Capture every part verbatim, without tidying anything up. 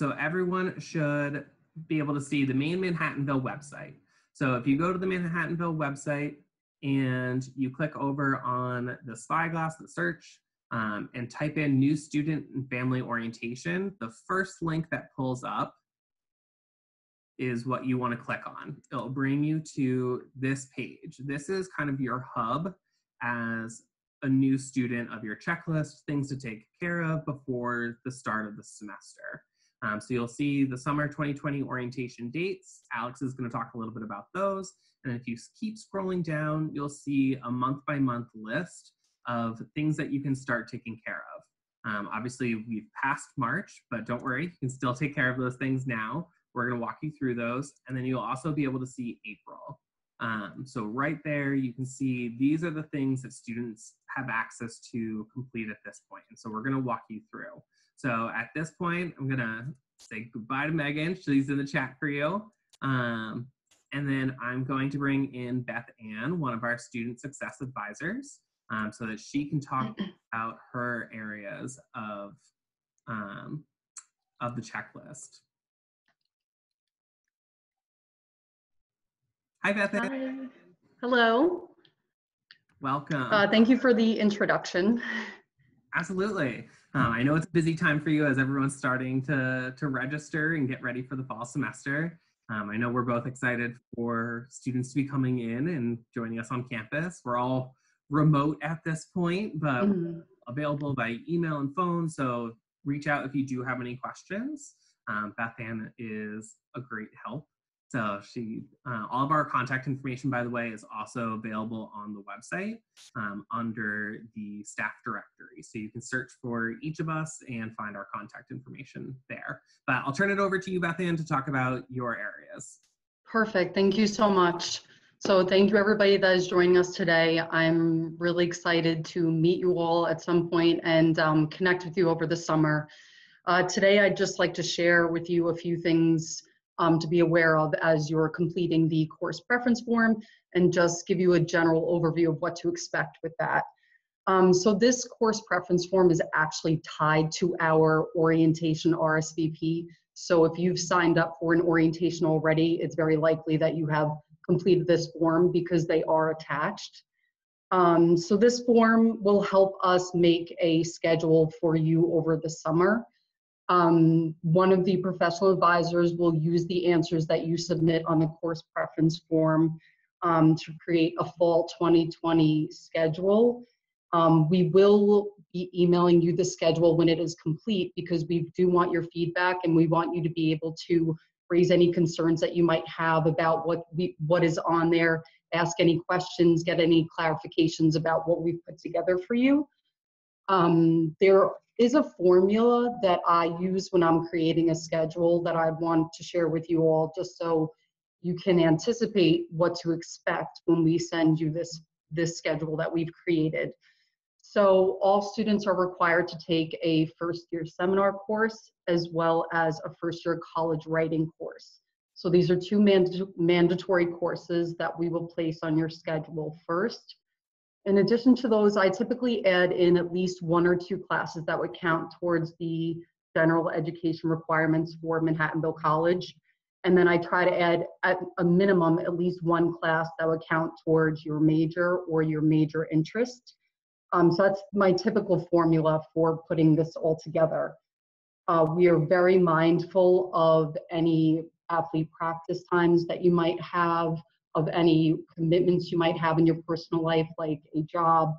So everyone should be able to see the main Manhattanville website. So if you go to the Manhattanville website and you click over on the spyglass, the search, um, and type in new student and family orientation, the first link that pulls up is what you want to click on. It'll bring you to this page. This is kind of your hub as a new student of your checklist, things to take care of before the start of the semester. Um, so you'll see the summer twenty twenty orientation dates. Alex is going to talk a little bit about those. And if you keep scrolling down, you'll see a month by month list of things that you can start taking care of. Um, obviously, we've passed March, but don't worry, you can still take care of those things now. We're going to walk you through those. And then you'll also be able to see April. Um, so right there, you can see these are the things that students have access to complete at this point. And so we're going to walk you through. So at this point, I'm going to say goodbye to Megan. She's in the chat for you. Um, and then I'm going to bring in Beth Ann, one of our student success advisors, um, so that she can talk about her areas of, um, of the checklist. Hi, Beth Ann. Hi. Hello. Welcome. Uh, thank you for the introduction. Absolutely. Um, I know it's a busy time for you as everyone's starting to, to register and get ready for the fall semester. Um, I know we're both excited for students to be coming in and joining us on campus. We're all remote at this point, but mm-hmm. we're available by email and phone, so reach out if you do have any questions. Um, Beth Ann is a great help. So she, uh, all of our contact information, by the way, is also available on the website um, under the staff directory. So you can search for each of us and find our contact information there. But I'll turn it over to you, Beth Ann, to talk about your areas. Perfect. Thank you so much. So thank you, everybody that is joining us today. I'm really excited to meet you all at some point and um, connect with you over the summer. Uh, today, I'd just like to share with you a few things Um, to be aware of as you're completing the course preference form, and just give you a general overview of what to expect with that. Um, so this course preference form is actually tied to our orientation R S V P. So if you've signed up for an orientation already, it's very likely that you have completed this form because they are attached. Um, so this form will help us make a schedule for you over the summer. Um, one of the professional advisors will use the answers that you submit on the course preference form um, to create a fall twenty twenty schedule. Um, we will be emailing you the schedule when it is complete, because we do want your feedback, and we want you to be able to raise any concerns that you might have about what we, what is on there, ask any questions, get any clarifications about what we've put together for you. Um, there is a formula that I use when I'm creating a schedule that I want to share with you all, just so you can anticipate what to expect when we send you this, this schedule that we've created. So all students are required to take a first year seminar course, as well as a first year college writing course. So these are two mand- mandatory courses that we will place on your schedule first. In addition to those, I typically add in at least one or two classes that would count towards the general education requirements for Manhattanville College. And then I try to add, at a minimum, at least one class that would count towards your major or your major interest. Um, so that's my typical formula for putting this all together. Uh, we are very mindful of any athlete practice times that you might have, of any commitments you might have in your personal life, like a job.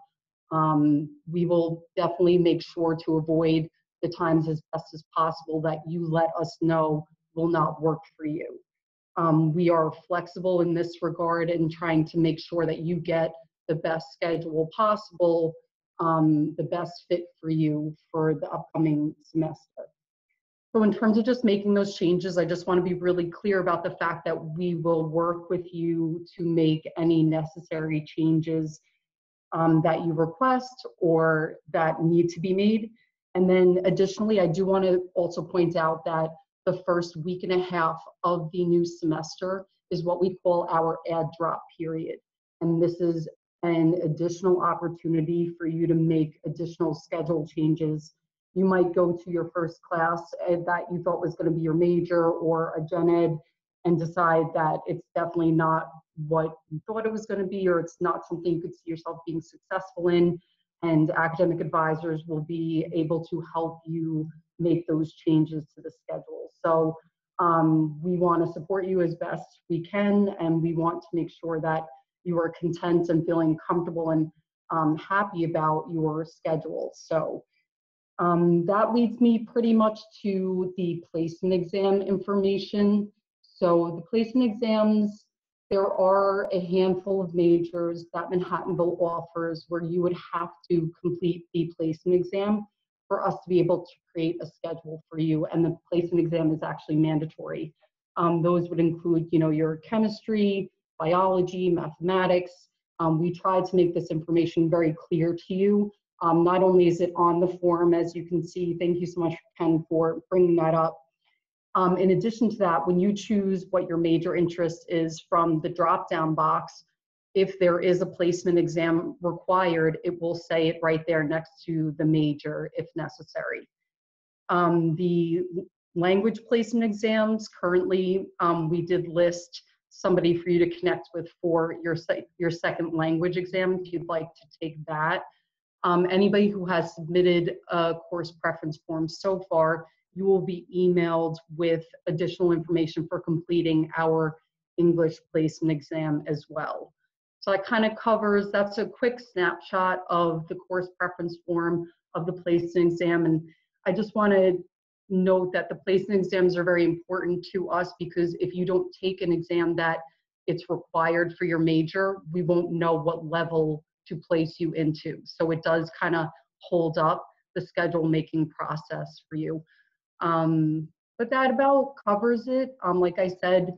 Um, we will definitely make sure to avoid the times as best as possible that you let us know will not work for you. Um, we are flexible in this regard and trying to make sure that you get the best schedule possible, um, the best fit for you for the upcoming semester. So in terms of just making those changes, I just want to be really clear about the fact that we will work with you to make any necessary changes um, that you request or that need to be made. And then additionally, I do want to also point out that the first week and a half of the new semester is what we call our add drop period. And this is an additional opportunity for you to make additional schedule changes You might go to your first class that you thought was going to be your major or a gen ed and decide that it's definitely not what you thought it was going to be, or it's not something you could see yourself being successful in, and academic advisors will be able to help you make those changes to the schedule. So um, we want to support you as best we can, and we want to make sure that you are content and feeling comfortable and um, happy about your schedule. So um, that leads me pretty much to the placement exam information. So the placement exams, there are a handful of majors that Manhattanville offers where you would have to complete the placement exam for us to be able to create a schedule for you. And the placement exam is actually mandatory. Um, those would include, you know, your chemistry, biology, mathematics. Um, we tried to make this information very clear to you. Um, not only is it on the form, as you can see, thank you so much, Ken, for bringing that up. Um, in addition to that, when you choose what your major interest is from the drop-down box, if there is a placement exam required, it will say it right there next to the major if necessary. Um, the language placement exams, currently um, we did list somebody for you to connect with for your, se your second language exam if you'd like to take that. Um, anybody who has submitted a course preference form so far, you will be emailed with additional information for completing our English placement exam as well. So that kind of covers, that's a quick snapshot of the course preference form, of the placement exam. And I just want to note that the placement exams are very important to us, because if you don't take an exam that it's required for your major, we won't know what level to place you into. So it does kind of hold up the schedule making process for you. Um, but that about covers it. Um, like I said,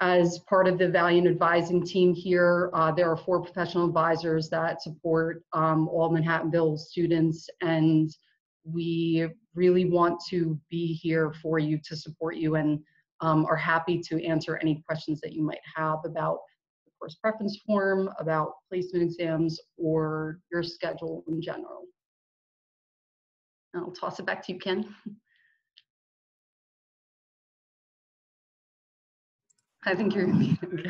as part of the Valiant Advising team here, uh, there are four professional advisors that support um, all Manhattanville students, and we really want to be here for you to support you, and um, are happy to answer any questions that you might have about the course preference form, about placement exams, or your schedule in general. I'll toss it back to you, Ken. I think you're muted.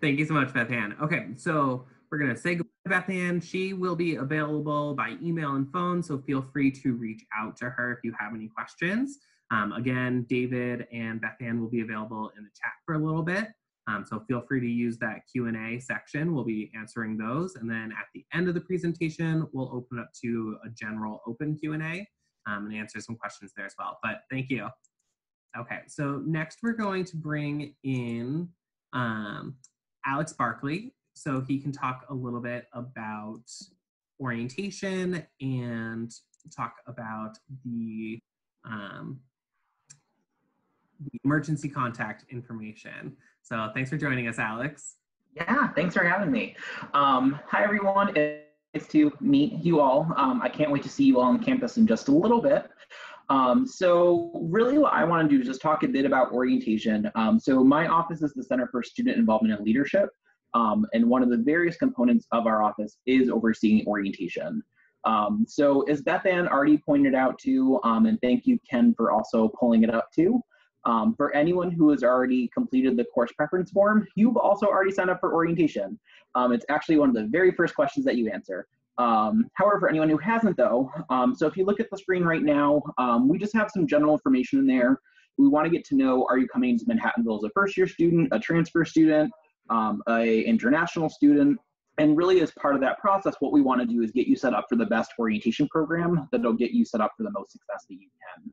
Thank you so much, Beth Ann. Okay, so we're gonna say goodbye to Beth Ann. She will be available by email and phone, so feel free to reach out to her if you have any questions. Um, again, David and Beth Ann will be available in the chat for a little bit, um, so feel free to use that Q and A section. We'll be answering those, and then at the end of the presentation, we'll open up to a general open Q and A um, and answer some questions there as well, but thank you. Okay, so next we're going to bring in um, Alex Barkley, so he can talk a little bit about orientation and talk about the, um, the emergency contact information. So thanks for joining us, Alex. Yeah, thanks for having me. Um, hi, everyone. It's nice to meet you all. Um, I can't wait to see you all on campus in just a little bit. Um, so really what I want to do is just talk a bit about orientation. Um, so my office is the Center for Student Involvement and Leadership, um, and one of the various components of our office is overseeing orientation. Um, so as Beth Ann already pointed out to, um, and thank you, Ken, for also pulling it up too, um, for anyone who has already completed the course preference form, you've also already signed up for orientation. Um, it's actually one of the very first questions that you answer. Um, however, for anyone who hasn't though, um, so if you look at the screen right now, um, we just have some general information in there. We want to get to know, are you coming to Manhattanville as a first year student, a transfer student, um, a international student, and really as part of that process, what we want to do is get you set up for the best orientation program that'll get you set up for the most success that you can.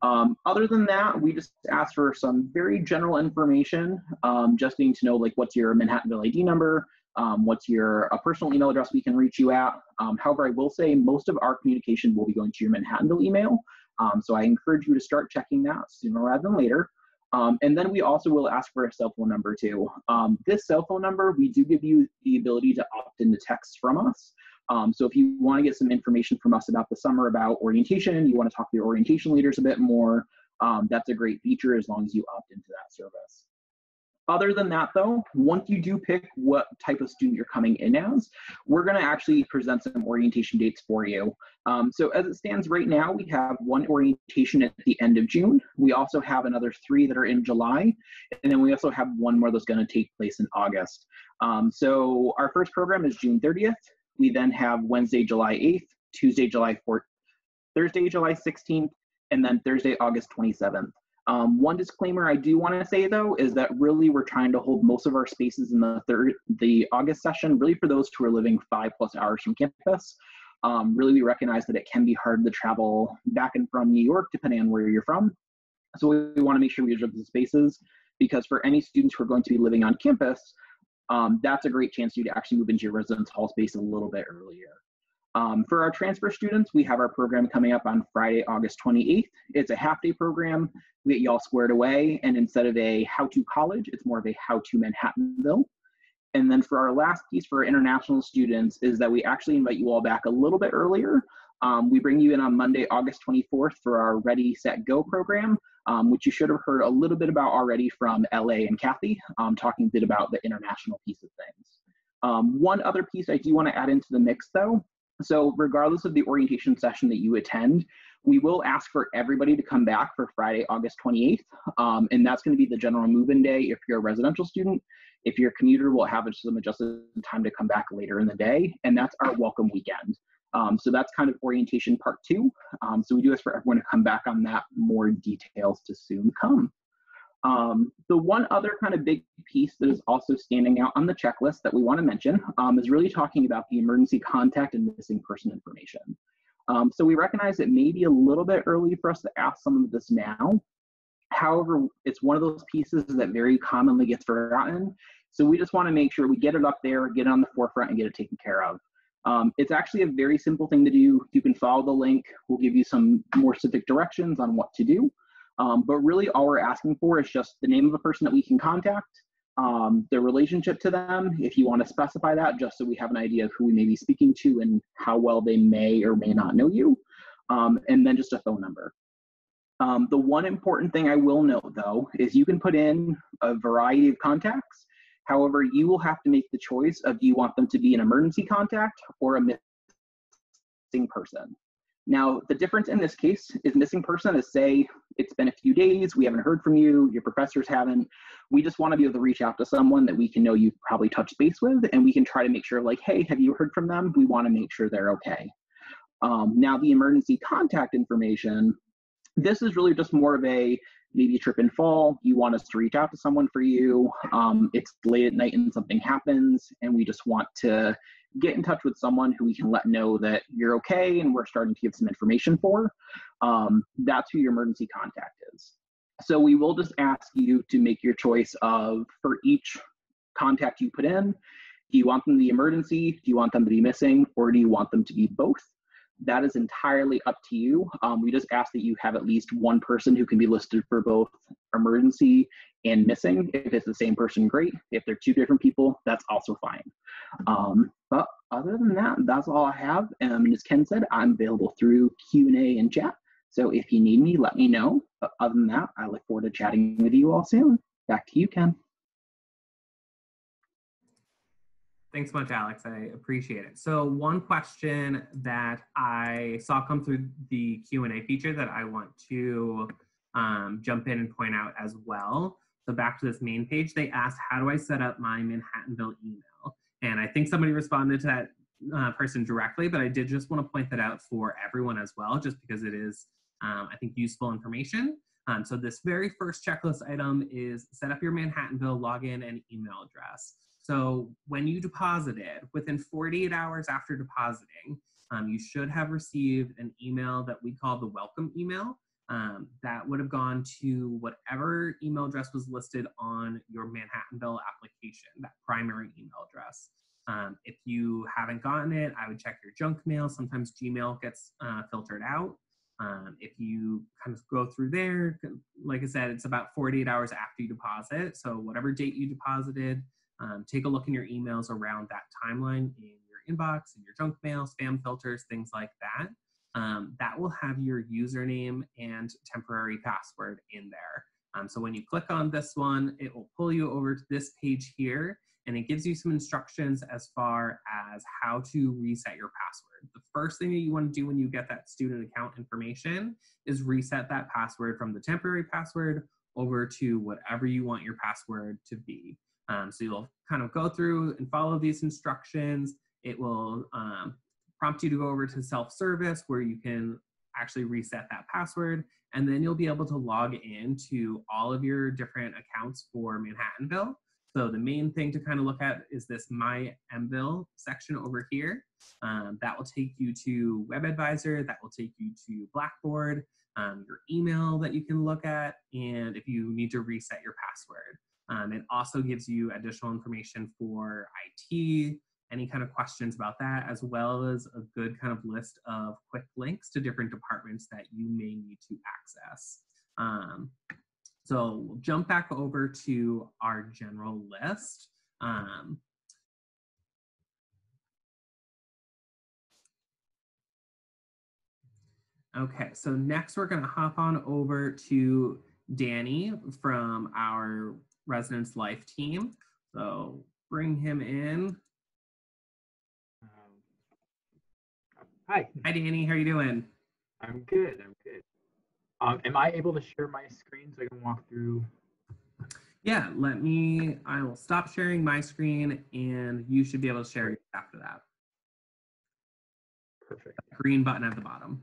Um, other than that, we just asked for some very general information, um, just needing to know like what's your Manhattanville I D number, Um, what's your a personal email address we can reach you at. Um, however, I will say most of our communication will be going to your Manhattanville email. Um, so I encourage you to start checking that sooner rather than later. Um, and then we also will ask for a cell phone number too. Um, this cell phone number, we do give you the ability to opt into texts from us. Um, so if you want to get some information from us about the summer, about orientation, you want to talk to your orientation leaders a bit more, um, that's a great feature as long as you opt into that service. Other than that, though, once you do pick what type of student you're coming in as, we're going to actually present some orientation dates for you. Um, so as it stands right now, we have one orientation at the end of June. We also have another three that are in July. And then we also have one more that's going to take place in August. Um, so our first program is June thirtieth. We then have Wednesday, July eighth, Tuesday, July fourteenth, Thursday, July sixteenth, and then Thursday, August twenty-seventh. Um, one disclaimer I do want to say, though, is that really we're trying to hold most of our spaces in the third, the August session, really for those who are living five plus hours from campus. Um, really, we recognize that it can be hard to travel back and from New York, depending on where you're from. So we, we want to make sure we reserve the spaces, because for any students who are going to be living on campus, um, that's a great chance for you to actually move into your residence hall space a little bit earlier. Um, for our transfer students, we have our program coming up on Friday, August twenty-eighth. It's a half-day program. We get y'all squared away, and instead of a how-to college, it's more of a how-to Manhattanville. And then for our last piece for our international students is that we actually invite you all back a little bit earlier. Um, we bring you in on Monday, August twenty-fourth for our Ready, Set, Go program, um, which you should have heard a little bit about already from L A and Kathy, um, talking a bit about the international piece of things. Um, one other piece I do want to add into the mix, though. So regardless of the orientation session that you attend, we will ask for everybody to come back for Friday, August twenty-eighth. Um, and that's going to be the general move-in day if you're a residential student. If you're a commuter, we'll have some adjusted time to come back later in the day. And that's our welcome weekend. Um, so that's kind of orientation part two. Um, so we do ask for everyone to come back on that. More details to soon come. Um, the one other kind of big piece that is also standing out on the checklist that we want to mention um, is really talking about the emergency contact and missing person information. Um, so we recognize it may be a little bit early for us to ask some of this now. However, it's one of those pieces that very commonly gets forgotten. So we just want to make sure we get it up there, get it on the forefront, and get it taken care of. Um, it's actually a very simple thing to do. You can follow the link. We'll give you some more specific directions on what to do. Um, but really all we're asking for is just the name of a person that we can contact, um, their relationship to them, if you want to specify that, just so we have an idea of who we may be speaking to and how well they may or may not know you, um, and then just a phone number. Um, the one important thing I will note, though, is you can put in a variety of contacts. However, you will have to make the choice of, do you want them to be an emergency contact or a missing person? Now, the difference in this case is missing person is, say, it's been a few days, we haven't heard from you, your professors haven't. We just want to be able to reach out to someone that we can know you've probably touched base with, and we can try to make sure, like, hey, have you heard from them? We want to make sure they're okay. Um, now, the emergency contact information, this is really just more of a maybe a trip and fall. You want us to reach out to someone for you. Um, it's late at night and something happens, and we just want to get in touch with someone who we can let know that you're okay and we're starting to give some information for. Um, that's who your emergency contact is. So we will just ask you to make your choice of, for each contact you put in, do you want them to be emergency, do you want them to be missing, or do you want them to be both? That is entirely up to you. Um, we just ask that you have at least one person who can be listed for both emergency and missing. If it's the same person, great. If they're two different people, that's also fine. Um, but other than that, that's all I have. And as Ken said, I'm available through Q and A and chat. So if you need me, let me know. But other than that, I look forward to chatting with you all soon. Back to you, Ken. Thanks much, Alex. I appreciate it. So one question that I saw come through the Q and A feature that I want to um, jump in and point out as well. So back to this main page, they asked, how do I set up my Manhattanville email? And I think somebody responded to that uh, person directly, but I did just want to point that out for everyone as well, just because it is, um, I think, useful information. Um, so this very first checklist item is set up your Manhattanville login and email address. So when you deposited, within forty-eight hours after depositing, um, you should have received an email that we call the welcome email. Um, that would have gone to whatever email address was listed on your Manhattanville application, that primary email address. Um, if you haven't gotten it, I would check your junk mail. Sometimes Gmail gets uh, filtered out. Um, if you kind of go through there, like I said, it's about forty-eight hours after you deposit. So whatever date you deposited, Um, take a look in your emails around that timeline, in your inbox, in your junk mail, spam filters, things like that. Um, that will have your username and temporary password in there. Um, so when you click on this one, it will pull you over to this page here, and it gives you some instructions as far as how to reset your password. The first thing that you want to do when you get that student account information is reset that password from the temporary password over to whatever you want your password to be. Um, so you'll kind of go through and follow these instructions. It will um, prompt you to go over to self-service where you can actually reset that password, and then you'll be able to log into all of your different accounts for Manhattanville. So the main thing to kind of look at is this My M V I L section over here. Um, that will take you to WebAdvisor, that will take you to Blackboard, um, your email that you can look at, and if you need to reset your password. Um, it also gives you additional information for I T, any kind of questions about that, as well as a good kind of list of quick links to different departments that you may need to access. Um, So we'll jump back over to our general list. Um, okay, so next we're gonna hop on over to Danny from our Residence Life team. So bring him in. Um, hi. Hi Danny, how are you doing? I'm good, I'm good. Um, am I able to share my screen so I can walk through? Yeah, let me, I will stop sharing my screen and you should be able to share it after that. Perfect. That green button at the bottom.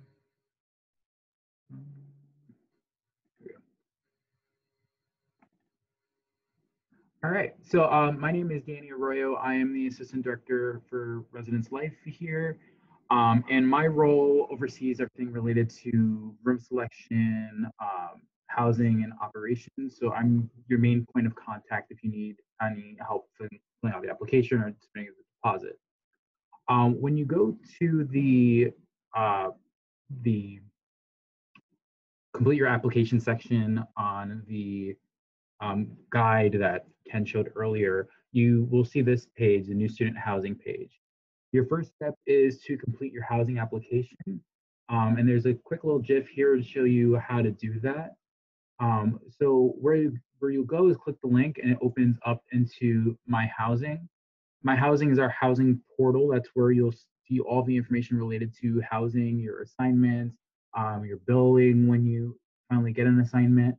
All right, so um, my name is Danny Arroyo. I am the Assistant Director for Residence Life here. Um, and my role oversees everything related to room selection, um, housing, and operations. So I'm your main point of contact if you need any help filling out the application or submitting the deposit. Um, when you go to the uh, the complete your application section on the um, guide that Ken showed earlier, you will see this page, the new student housing page. Your first step is to complete your housing application. Um, and there's a quick little GIF here to show you how to do that. Um, so where you, where you go is click the link and it opens up into My Housing. My Housing is our housing portal. That's where you'll see all the information related to housing, your assignments, um, your billing when you finally get an assignment.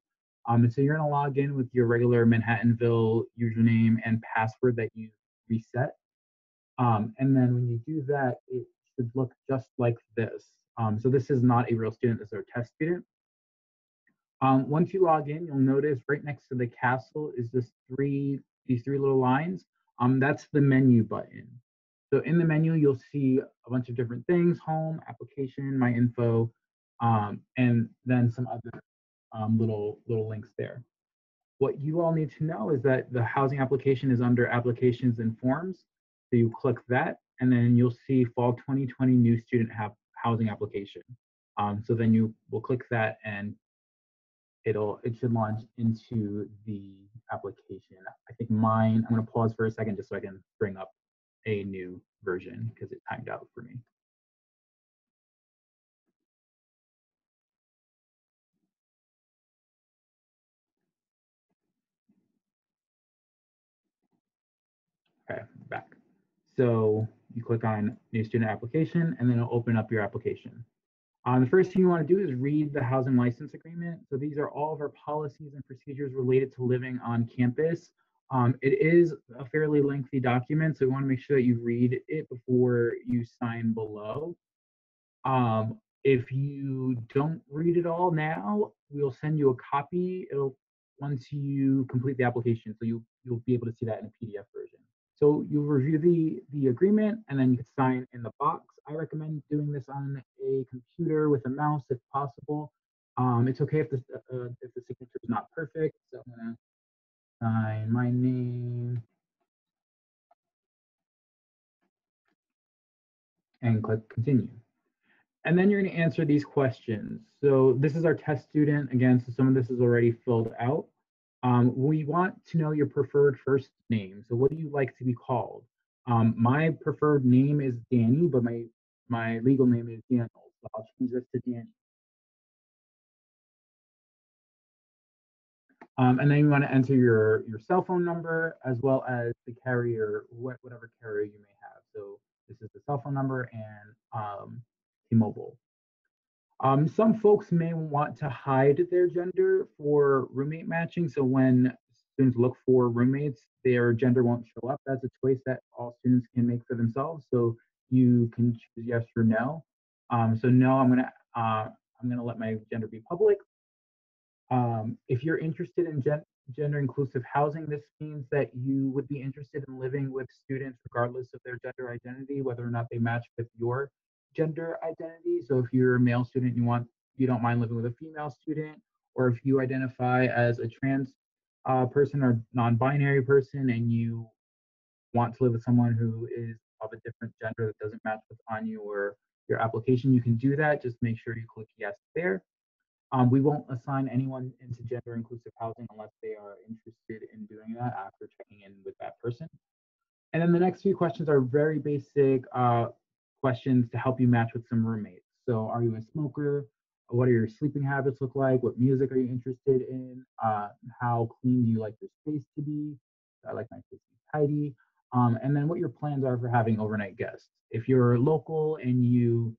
Um, and so you're gonna log in with your regular Manhattanville username and password that you reset. Um, and then when you do that, it should look just like this. Um, so this is not a real student, this is our test student. Um, once you log in, you'll notice right next to the castle is this three, these three little lines. Um, that's the menu button. So in the menu, you'll see a bunch of different things, home, application, my info, um, and then some other um, little, little links there. What you all need to know is that the housing application is under applications and forms. So you click that, and then you'll see Fall twenty twenty New Student Housing Application. Um, so then you will click that, and it'll it should launch into the application. I think mine. I'm going to pause for a second just so I can bring up a new version because it timed out for me. Okay, back. So you click on New Student Application, and then it'll open up your application. Um, the first thing you want to do is read the Housing License Agreement. So these are all of our policies and procedures related to living on campus. Um, it is a fairly lengthy document, so we want to make sure that you read it before you sign below. Um, if you don't read it all now, we'll send you a copy. It'll once you complete the application, so you you'll be able to see that in a P D F version. So you review the, the agreement, and then you can sign in the box. I recommend doing this on a computer with a mouse if possible. Um, it's okay if the, uh, if the signature is not perfect. So I'm gonna sign my name and click continue. And then you're gonna answer these questions. So this is our test student. Again, so some of this is already filled out. Um, we want to know your preferred first name. So what do you like to be called? Um, my preferred name is Danny, but my, my legal name is Daniel. So I'll change this to Danny. Um, and then you want to enter your, your cell phone number as well as the carrier, wh whatever carrier you may have. So this is the cell phone number and um, T-Mobile. Um, some folks may want to hide their gender for roommate matching. So when students look for roommates, their gender won't show up. That's a choice that all students can make for themselves. So you can choose yes or no. Um, so no, I'm gonna uh, I'm gonna let my gender be public. Um, if you're interested in gen gender inclusive housing, this means that you would be interested in living with students regardless of their gender identity, whether or not they match with your gender identity. So if you're a male student, you want you don't mind living with a female student, or if you identify as a trans uh, person or non-binary person and you want to live with someone who is of a different gender that doesn't match with on your your application, you can do that. Just make sure you click yes there. Um, we won't assign anyone into gender inclusive housing unless they are interested in doing that after checking in with that person. And then the next few questions are very basic uh, questions to help you match with some roommates. So are you a smoker? What are your sleeping habits look like? What music are you interested in? Uh, how clean do you like your space to be? I like my space to be tidy. Um, and then what your plans are for having overnight guests. If you're local and you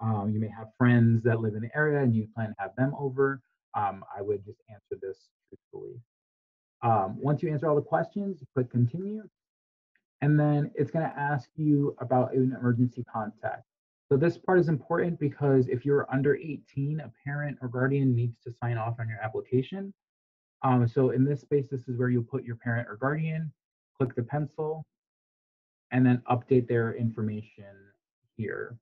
Um, you may have friends that live in the area and you plan to have them over. Um, I would just answer this truthfully. Um, once you answer all the questions, you click continue. And then it's going to ask you about an emergency contact. So this part is important because if you're under eighteen, a parent or guardian needs to sign off on your application. Um, so in this space, this is where you put your parent or guardian, click the pencil, and then update their information here.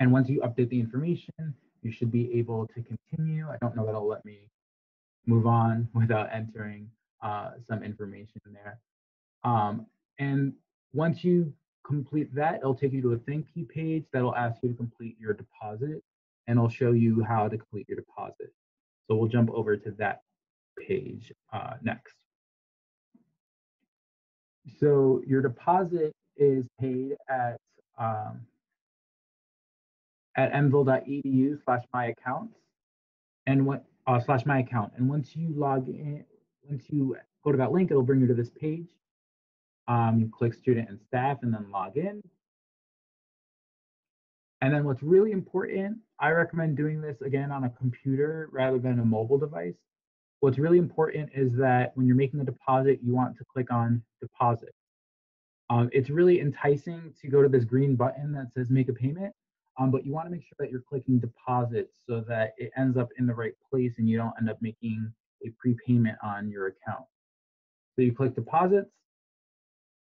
And once you update the information, you should be able to continue. I don't know that it'll let me move on without entering uh, some information there. Um, and once you complete that, it'll take you to a thank you page that'll ask you to complete your deposit, and it'll show you how to complete your deposit. So we'll jump over to that page uh, next. So your deposit is paid at um, at mvil.edu slash my accounts and what uh, slash my account. And once you log in, once you go to that link, it'll bring you to this page. Um, you click student and staff and then log in. And then what's really important, I recommend doing this again on a computer rather than a mobile device. What's really important is that when you're making a deposit, you want to click on deposit. Um, it's really enticing to go to this green button that says make a payment. Um, but you want to make sure that you're clicking deposit so that it ends up in the right place and you don't end up making a prepayment on your account. So you click deposits.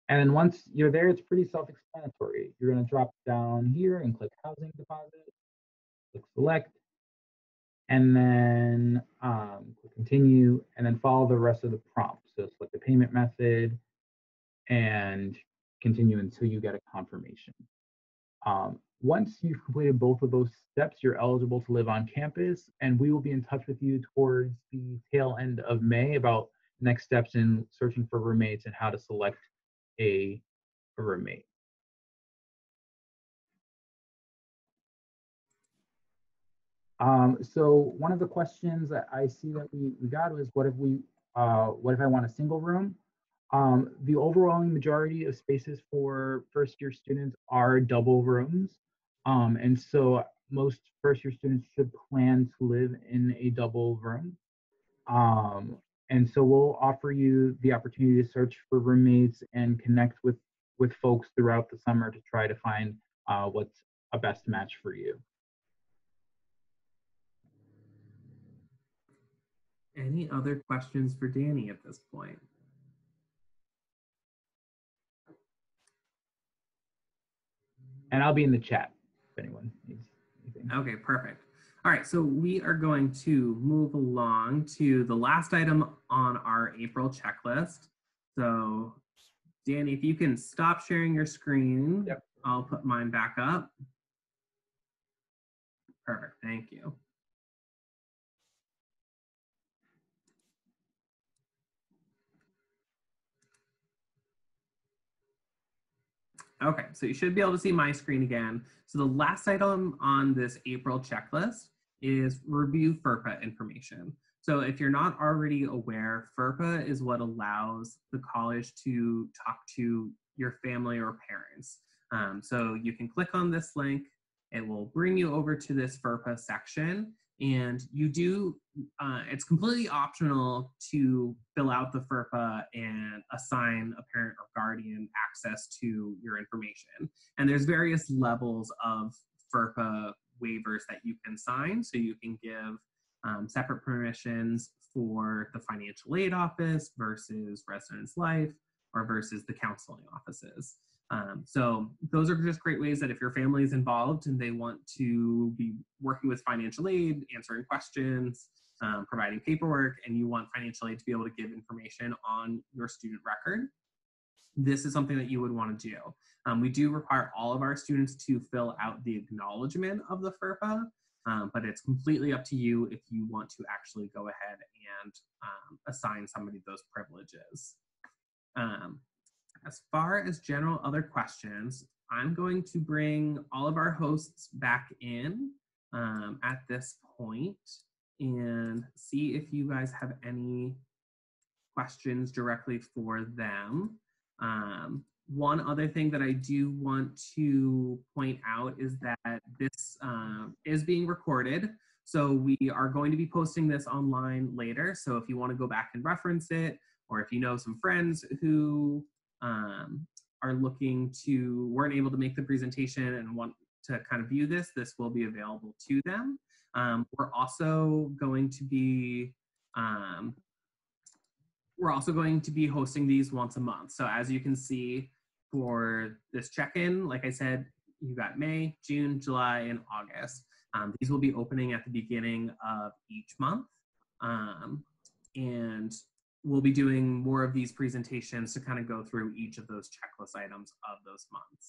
And then once you're there, it's pretty self-explanatory. You're going to drop down here and click housing deposit, click select, and then um, continue, and then follow the rest of the prompt. So select the payment method and continue until you get a confirmation. Um, Once you've completed both of those steps, you're eligible to live on campus, and we will be in touch with you towards the tail end of May about next steps in searching for roommates and how to select a, a roommate. Um, so one of the questions that I see that we, we got was, what if we, uh, what if I want a single room? Um, the overwhelming majority of spaces for first-year students are double rooms. Um, and so most first-year students should plan to live in a double room. Um, and so we'll offer you the opportunity to search for roommates and connect with, with folks throughout the summer to try to find uh, what's a best match for you. Any other questions for Danny at this point? And I'll be in the chat if anyone needs anything. Okay, perfect. All right, so we are going to move along to the last item on our April checklist. So, Danny, if you can stop sharing your screen, yep. I'll put mine back up. Perfect, thank you. Okay, so you should be able to see my screen again. So the last item on this April checklist is review FERPA information. So if you're not already aware, FERPA is what allows the college to talk to your family or parents. Um, so you can click on this link, it will bring you over to this FERPA section, and you do, uh, it's completely optional to fill out the FERPA and assign a parent or guardian access to your information. And there's various levels of FERPA waivers that you can sign, so you can give um, separate permissions for the financial aid office versus residence life or versus the counseling offices. Um, so those are just great ways that if your family is involved and they want to be working with financial aid, answering questions, um, providing paperwork, and you want financial aid to be able to give information on your student record, this is something that you would want to do. Um, we do require all of our students to fill out the acknowledgement of the FERPA, um, but it's completely up to you if you want to actually go ahead and um, assign somebody those privileges. Um, As far as general other questions, I'm going to bring all of our hosts back in um, at this point and see if you guys have any questions directly for them. Um, one other thing that I do want to point out is that this um, is being recorded. So we are going to be posting this online later. So if you want to go back and reference it, or if you know some friends who Um, are looking to, weren't able to make the presentation and want to kind of view this, this will be available to them. Um, we're also going to be, um, we're also going to be hosting these once a month. So as you can see for this check-in, like I said, you got May, June, July, and August. Um, these will be opening at the beginning of each month. Um, and we'll be doing more of these presentations to kind of go through each of those checklist items of those months.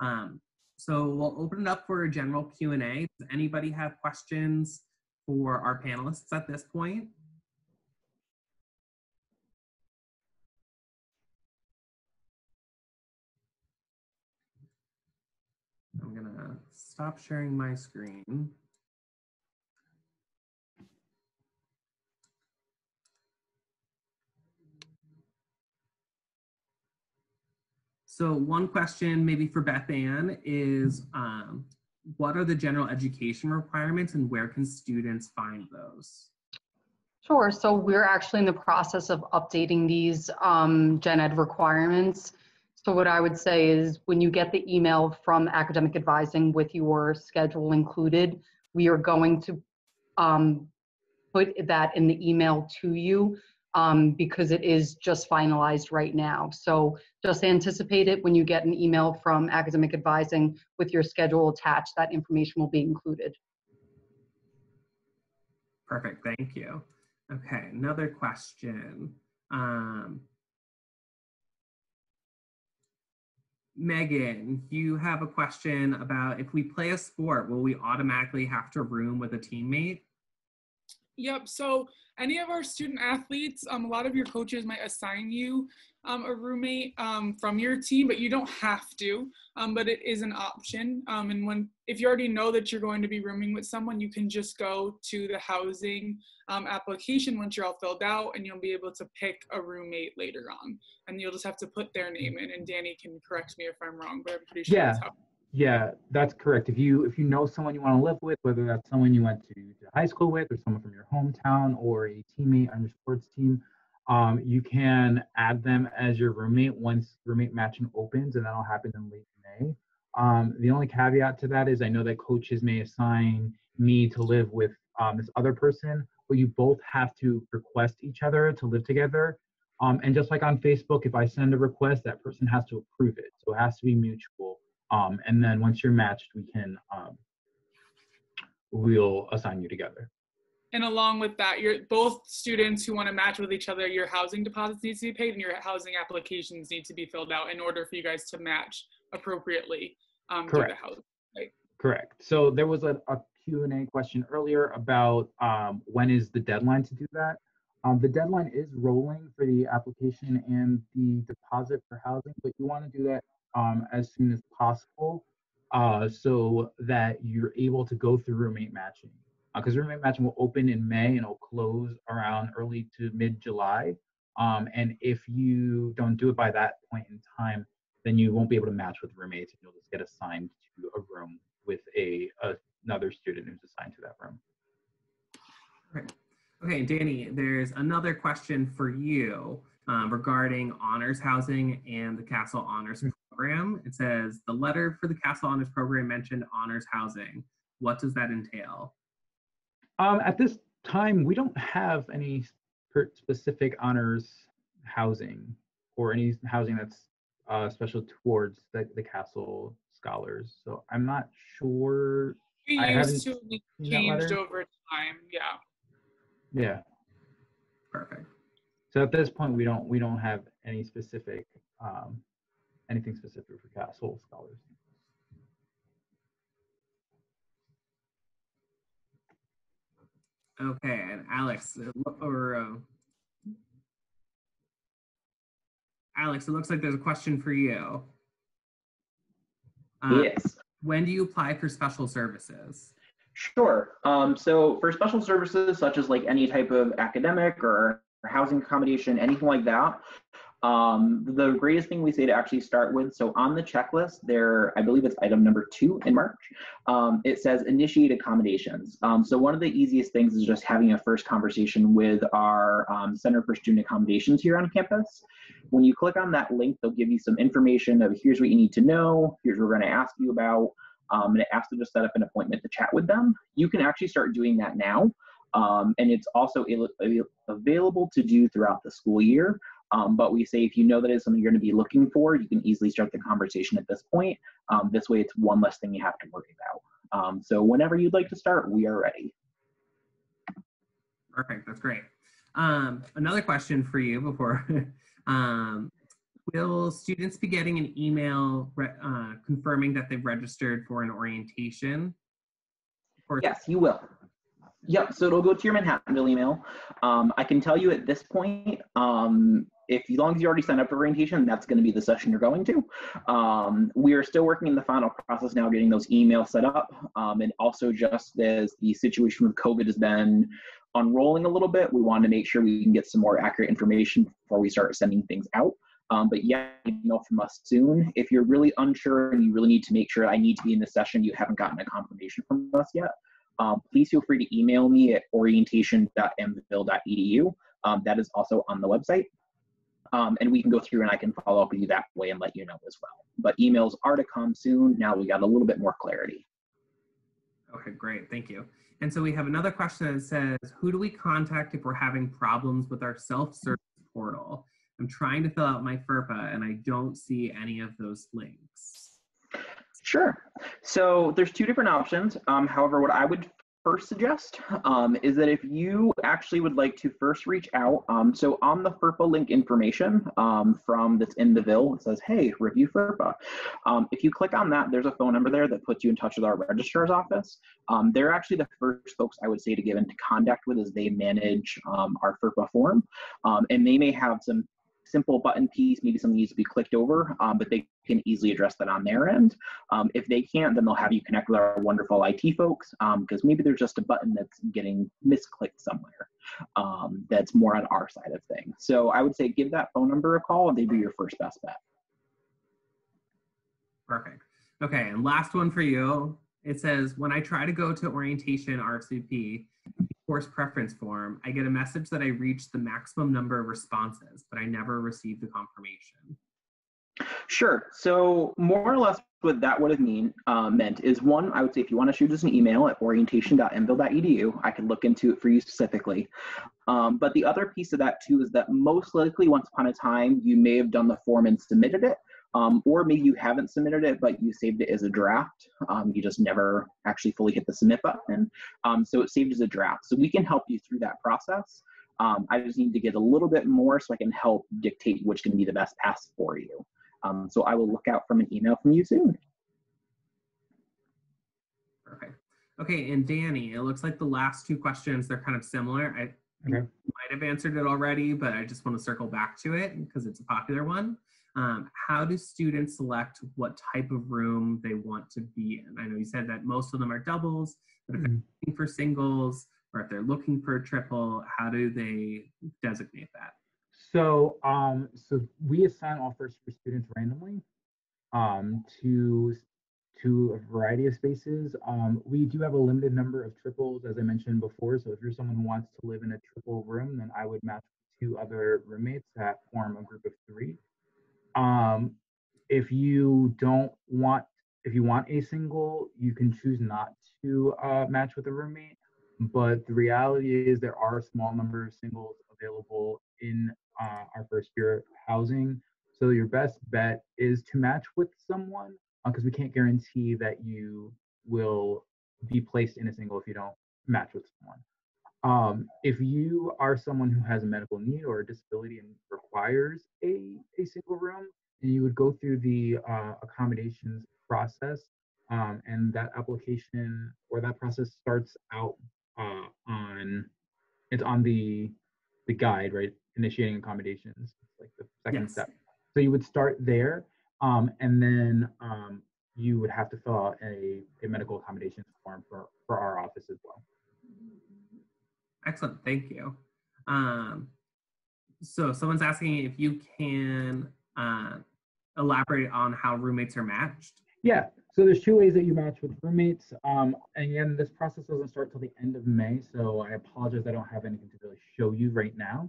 Um, so we'll open it up for a general Q and A. Does anybody have questions for our panelists at this point? I'm gonna stop sharing my screen. So one question maybe for Beth Ann is, um, what are the general education requirements and where can students find those? Sure, so we're actually in the process of updating these um, gen ed requirements. So what I would say is when you get the email from Academic Advising with your schedule included, we are going to um, put that in the email to you. Um, because it is just finalized right now. So just anticipate it when you get an email from Academic Advising with your schedule attached, that information will be included. Perfect, thank you. Okay, another question. Um, Megan, you have a question about if we play a sport, will we automatically have to room with a teammate? Yep, so any of our student athletes, um, a lot of your coaches might assign you um, a roommate um, from your team, but you don't have to, um, but it is an option. Um, and when, if you already know that you're going to be rooming with someone, you can just go to the housing um, application once you're all filled out, and you'll be able to pick a roommate later on. And you'll just have to put their name in, and Danny can correct me if I'm wrong, but I'm pretty sure yeah. that's how. Yeah, that's correct. If you if you know someone you want to live with, whether that's someone you went to, to high school with or someone from your hometown or a teammate on your sports team, um, you can add them as your roommate once roommate matching opens, and that'll happen in late May. Um, the only caveat to that is I know that coaches may assign me to live with um, this other person, but you both have to request each other to live together. Um, and just like on Facebook, if I send a request, that person has to approve it. So it has to be mutual. Um, and then once you're matched, we can, um, we'll assign you together. And along with that, you're both students who want to match with each other, your housing deposits need to be paid and your housing applications need to be filled out in order for you guys to match appropriately. Um, Correct. The housing, right? Correct. So there was a, a Q and A question earlier about um, when is the deadline to do that? Um, the deadline is rolling for the application and the deposit for housing, but you want to do that Um, as soon as possible uh, so that you're able to go through roommate matching. because uh, roommate matching will open in May and will close around early to mid-July. Um, and if you don't do it by that point in time, then you won't be able to match with roommates. You'll just get assigned to a room with a, a another student who's assigned to that room. Right. Okay, Danny, there's another question for you um, regarding honors housing and the Castle Honors Program. It says, the letter for the Castle Honors Program mentioned honors housing. What does that entail? Um, at this time, we don't have any specific honors housing or any housing that's uh, special towards the, the Castle scholars. So I'm not sure. We used to, we changed over time, yeah. Yeah. Perfect. So at this point, we don't we don't have any specific um, anything specific for Castle scholars. Okay, and Alex or uh, Alex, it looks like there's a question for you. Um, yes. When do you apply for special services? Sure. Um, so for special services, such as like any type of academic or housing accommodation, anything like that, um, the greatest thing we say to actually start with, so on the checklist there, I believe it's item number two in March, um, it says initiate accommodations. Um, so one of the easiest things is just having a first conversation with our um, Center for Student Accommodations here on campus. When you click on that link, they'll give you some information of here's what you need to know, here's what we're going to ask you about. Um, and it asks them to set up an appointment to chat with them. You can actually start doing that now. Um, and it's also available to do throughout the school year. Um, but we say if you know that is something you're going to be looking for, you can easily start the conversation at this point. Um, this way, it's one less thing you have to worry about. Um, so whenever you'd like to start, we are ready. Perfect. That's great. Um, another question for you before. um, Will students be getting an email uh, confirming that they've registered for an orientation? Or yes, you will. Yep, so it'll go to your Manhattanville email. Um, I can tell you at this point, um, if as long as you already signed up for orientation, that's going to be the session you're going to. Um, we are still working in the final process now, getting those emails set up. Um, and also just as the situation with COVID has been unrolling a little bit, we want to make sure we can get some more accurate information before we start sending things out. Um, but yeah, email from us soon. If you're really unsure and you really need to make sure I need to be in the session, you haven't gotten a confirmation from us yet, um, please feel free to email me at orientation dot m v i l dot e d u. Um, that is also on the website. Um, and we can go through and I can follow up with you that way and let you know as well. But emails are to come soon. Now we got a little bit more clarity. Okay, great. Thank you. And so we have another question that says, who do we contact if we're having problems with our self-service portal? I'm trying to fill out my FERPA and I don't see any of those links. Sure. So there's two different options. Um, however, what I would first suggest um, is that if you actually would like to first reach out, um, so on the FERPA link information um, from that's in the V I L, it says, hey, review FERPA. Um, if you click on that, there's a phone number there that puts you in touch with our registrar's office. Um, they're actually the first folks I would say to get into contact with as they manage um, our FERPA form. Um, and they may have some simple button piece, maybe something needs to be clicked over, um, but they can easily address that on their end. Um, if they can't, then they'll have you connect with our wonderful I T folks, because um, maybe there's just a button that's getting misclicked somewhere um, that's more on our side of things. So I would say give that phone number a call and they'd be your first best bet. Perfect. Okay, and last one for you. It says, when I try to go to orientation R S V P, course preference form, I get a message that I reached the maximum number of responses, but I never received the confirmation. Sure. So more or less what that would have mean, uh, meant is one, I would say if you want to shoot us an email at orientation dot m v i l dot e d u, I could look into it for you specifically. Um, but the other piece of that too is that most likely once upon a time, you may have done the form and submitted it, Um, or maybe you haven't submitted it, but you saved it as a draft. Um, you just never actually fully hit the submit button. Um, so it's saved as a draft. So we can help you through that process. Um, I just need to get a little bit more so I can help dictate which can be the best pass for you. Um, so I will look out for an email from you soon. Perfect. Okay, and Danny, it looks like the last two questions, they're kind of similar. I okay. might have answered it already, but I just want to circle back to it because it's a popular one. Um, how do students select what type of room they want to be in? I know you said that most of them are doubles, but if mm-hmm. they're looking for singles or if they're looking for a triple, how do they designate that? So, um, so we assign offers for students randomly um, to to a variety of spaces. Um, we do have a limited number of triples, as I mentioned before. So if you're someone who wants to live in a triple room, then I would match two other roommates that form a group of three. Um, if you don't want, if you want a single, you can choose not to uh, match with a roommate, but the reality is there are a small number of singles available in uh, our first year housing. So your best bet is to match with someone, because uh, we can't guarantee that you will be placed in a single if you don't match with someone. Um, if you are someone who has a medical need or a disability and requires a, a single room, then you would go through the uh, accommodations process, um, and that application or that process starts out uh, on, it's on the, the guide, right? Initiating accommodations, like the second yes. step. So you would start there, um, and then um, you would have to fill out a, a medical accommodations form for, for our office as well. Excellent, thank you. Um, so someone's asking if you can uh, elaborate on how roommates are matched. Yeah, so there's two ways that you match with roommates. Um, and again, this process doesn't start till the end of May, so I apologize, I don't have anything to really show you right now.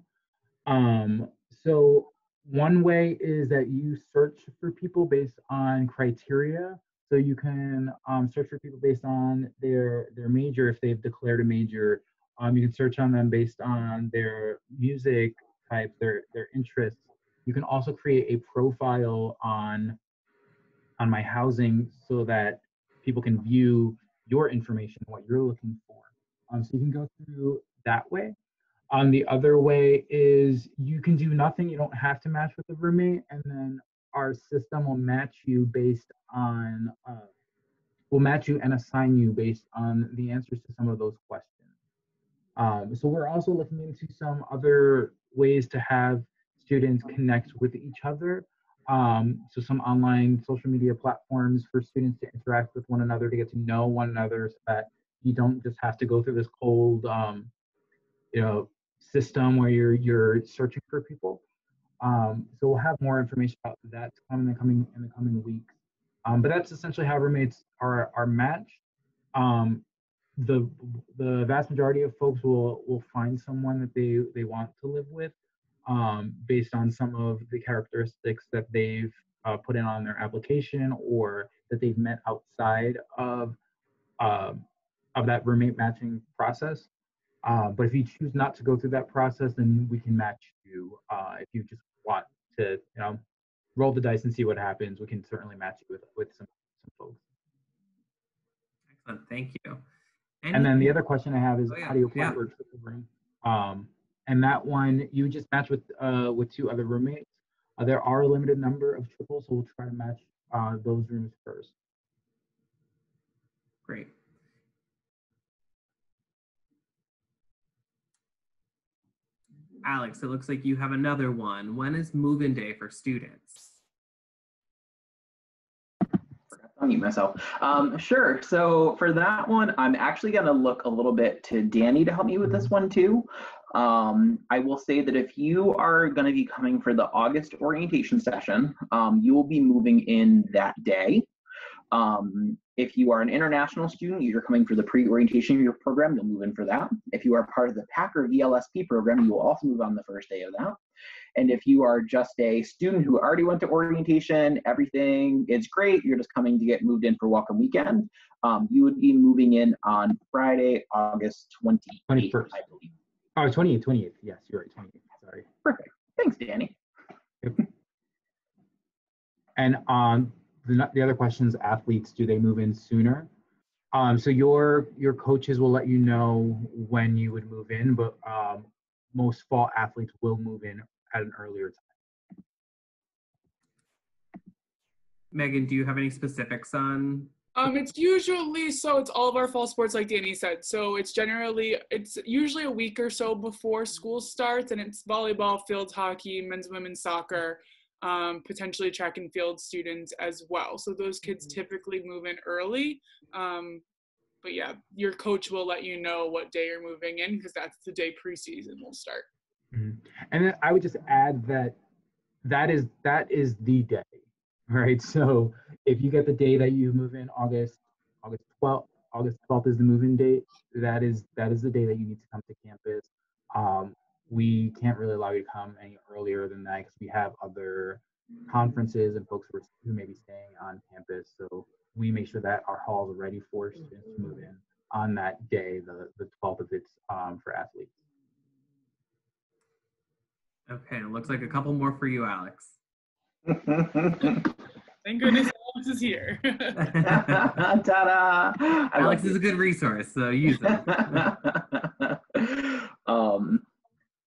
Um, so one way is that you search for people based on criteria. So you can um, search for people based on their, their major, if they've declared a major. Um, you can search on them based on their music type, their, their interests. You can also create a profile on, on My Housing so that people can view your information, what you're looking for. Um, so you can go through that way. Um, the other way is you can do nothing. You don't have to match with a roommate, and then our system will match you based on, uh, will match you and assign you based on the answers to some of those questions. Um, so we're also looking into some other ways to have students connect with each other. Um, so some online social media platforms for students to interact with one another, to get to know one another, so that you don't just have to go through this cold, um, you know, system where you're you're searching for people. Um, so we'll have more information about that in the coming in the coming weeks. Um, but that's essentially how roommates are are matched. Um, The, the vast majority of folks will, will find someone that they, they want to live with um, based on some of the characteristics that they've uh, put in on their application, or that they've met outside of, uh, of that roommate matching process. Uh, but if you choose not to go through that process, then we can match you. Uh, if you just want to, you know, roll the dice and see what happens, we can certainly match you with, with some, some folks. Excellent, thank you. Anything. And then the other question I have is, oh, yeah. how do you apply yeah. for a triple room? Um, and that one, you just match with uh, with two other roommates. Uh, there are a limited number of triples, so we'll try to match uh, those rooms first. Great. Alex, it looks like you have another one. When is move-in day for students? Mute myself. Um, sure. So for that one, I'm actually going to look a little bit to Danny to help me with this one too. Um, I will say that if you are going to be coming for the August orientation session, um, you will be moving in that day. Um, if you are an international student, you're coming for the pre-orientation of your program, you'll move in for that. If you are part of the PAC or V L S P program, you will also move on the first day of that. And if you are just a student who already went to orientation, everything is great, you're just coming to get moved in for welcome weekend, um, you would be moving in on Friday, August twenty-eighth, twenty-first. I believe. Oh, twenty-eighth, twenty-eighth, yes, you're right, twenty-eighth, sorry. Perfect, thanks, Danny. Yep. And um, the, the other question is athletes, do they move in sooner? Um, so your, your coaches will let you know when you would move in, but um, most fall athletes will move in at an earlier time. Megan, do you have any specifics on? Um, it's usually, so it's all of our fall sports like Danny said. So it's generally, it's usually a week or so before school starts, and it's volleyball, field hockey, men's, women's soccer. um, potentially track and field students as well. So those kids mm-hmm. typically move in early. Um, but yeah, your coach will let you know what day you're moving in, because that's the day preseason will start. Mm-hmm. And then I would just add that that is, that is the day, right? So if you get the day that you move in, August, August twelfth, August twelfth is the move-in date. That is, that is the day that you need to come to campus. Um, we can't really allow you to come any earlier than that, because we have other conferences and folks who, are, who may be staying on campus. So we make sure that our halls are ready for students to move in on that day, the, the twelfth, if it's um, for athletes. Okay, it looks like a couple more for you, Alex. Thank goodness Alex is here. Ta-da! Alex is a good resource, so use it. um,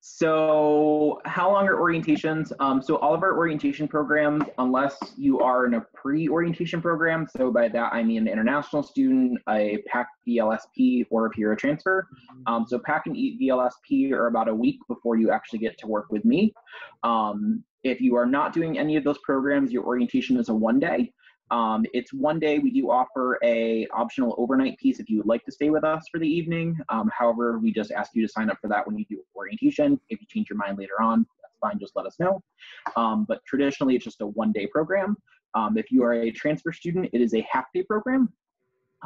so how long are orientations? Um, so all of our orientation programs, unless you are in a pre-orientation program, so by that I mean an international student, a PAC V L S P, or if you're a transfer. Um, so PAC and V L S P are about a week before you actually get to work with me. Um, If you are not doing any of those programs, your orientation is a one day. Um, it's one day. We do offer a optional overnight piece if you would like to stay with us for the evening. Um, however, we just ask you to sign up for that when you do orientation. If you change your mind later on, that's fine, just let us know. Um, but traditionally, it's just a one day program. Um, if you are a transfer student, it is a half day program.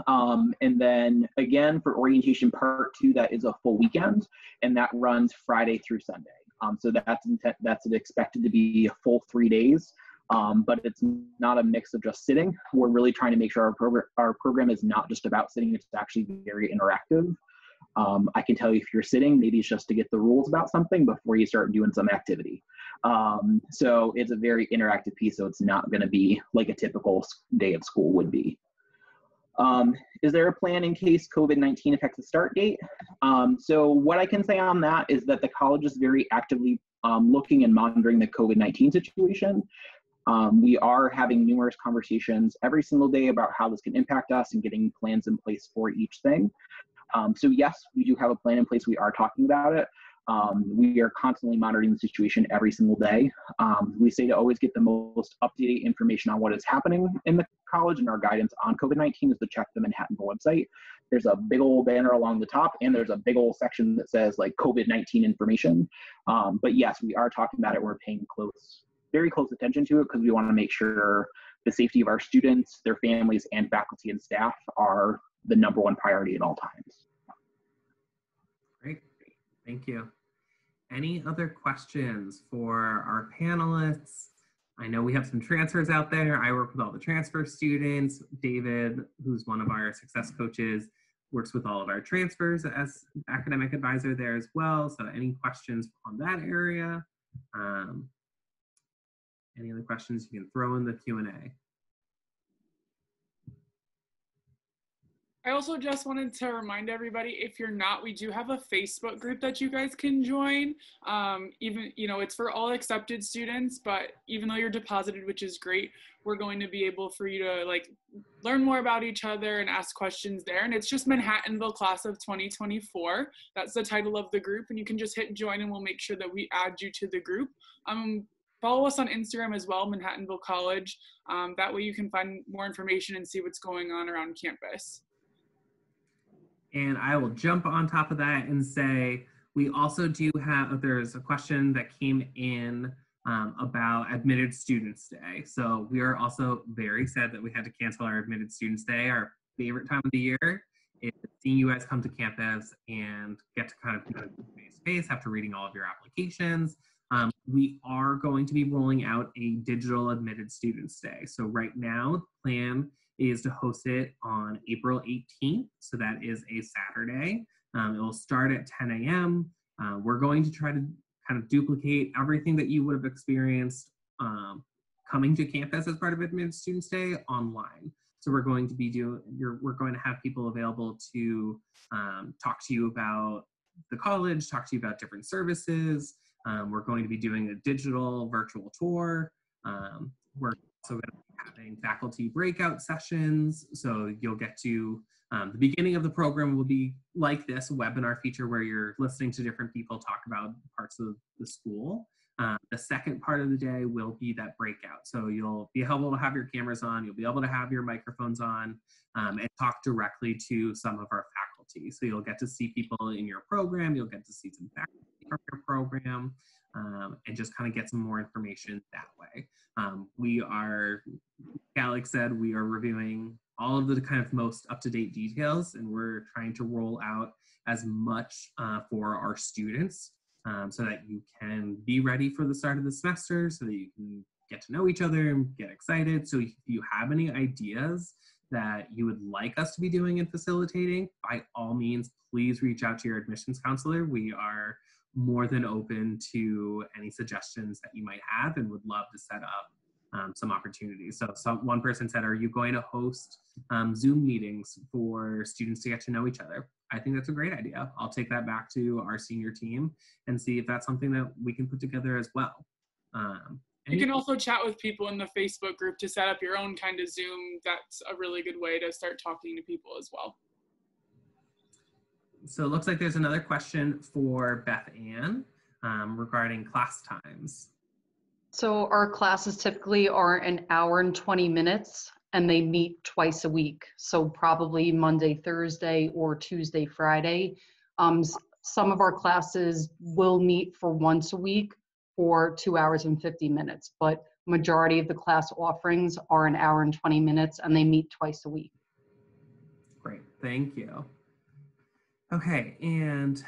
Um, and then again, for orientation part two, that is a full weekend, and that runs Friday through Sunday. Um, so that's that's expected to be a full three days, um, but it's not a mix of just sitting. We're really trying to make sure our program our program is not just about sitting. It's actually very interactive. Um, I can tell you if you're sitting, maybe it's just to get the rules about something before you start doing some activity. Um, so it's a very interactive piece. So it's not going to be like a typical day of school would be. Um, is there a plan in case COVID nineteen affects the start date? Um, so what I can say on that is that the college is very actively um, looking and monitoring the COVID nineteen situation. Um, we are having numerous conversations every single day about how this can impact us and getting plans in place for each thing. Um, so yes, we do have a plan in place. We are talking about it. Um, we are constantly monitoring the situation every single day. Um, we say to always get the most up-to-date information on what is happening in the college, and our guidance on COVID nineteen is to check the Manhattanville website. There's a big old banner along the top, and there's a big old section that says like COVID nineteen information. Um, but yes, we are talking about it. We're paying close, very close attention to it, because we want to make sure the safety of our students, their families, and faculty and staff are the number one priority at all times. Great. Thank you. Any other questions for our panelists? I know we have some transfers out there. I work with all the transfer students. David, who's one of our success coaches, works with all of our transfers as academic advisor there as well. So any questions on that area? Um, any other questions you can throw in the Q and A? I also just wanted to remind everybody, if you're not, we do have a Facebook group that you guys can join. Um, even, you know, it's for all accepted students, but even though you're deposited, which is great, we're going to be able for you to like learn more about each other and ask questions there. And it's just Manhattanville Class of twenty twenty-four. That's the title of the group, and you can just hit join and we'll make sure that we add you to the group. Um, Follow us on Instagram as well, Manhattanville College. Um, that way you can find more information and see what's going on around campus. And I will jump on top of that and say, we also do have, there's a question that came in um, about Admitted Students Day. So we are also very sad that we had to cancel our Admitted Students Day. Our favorite time of the year is seeing you guys come to campus and get to kind of you know, face to face after reading all of your applications. Um, we are going to be rolling out a digital Admitted Students Day. So right now, the plan is to host it on April eighteenth. So that is a Saturday. Um, it will start at ten A M Uh, we're going to try to kind of duplicate everything that you would have experienced um, coming to campus as part of Admitted Students Day online. So we're going to be doing, you're, we're going to have people available to um, talk to you about the college, talk to you about different services. Um, we're going to be doing a digital virtual tour. Um, we're also going to having faculty breakout sessions. So you'll get to, um, the beginning of the program will be like this webinar feature where you're listening to different people talk about parts of the school. Um, the second part of the day will be that breakout. So you'll be able to have your cameras on, you'll be able to have your microphones on, um, and talk directly to some of our faculty. So you'll get to see people in your program, you'll get to see some faculty from your program, um, and just kind of get some more information that way. Um, we are, Alex said, we are reviewing all of the kind of most up-to-date details, and we're trying to roll out as much uh, for our students. Um, so that you can be ready for the start of the semester, so that you can get to know each other and get excited. So if you have any ideas that you would like us to be doing and facilitating, by all means, please reach out to your admissions counselor. We are more than open to any suggestions that you might have and would love to set up um, some opportunities. So, so one person said, are you going to host um, Zoom meetings for students to get to know each other? I think that's a great idea. I'll take that back to our senior team and see if that's something that we can put together as well. Um, you can also chat with people in the Facebook group to set up your own kind of Zoom. That's a really good way to start talking to people as well. So it looks like there's another question for Beth Ann um, regarding class times. So our classes typically are an hour and twenty minutes. And they meet twice a week. So probably Monday, Thursday, or Tuesday, Friday. Um, some of our classes will meet for once a week for two hours and fifty minutes, but majority of the class offerings are an hour and twenty minutes, and they meet twice a week. Great, thank you. Okay, and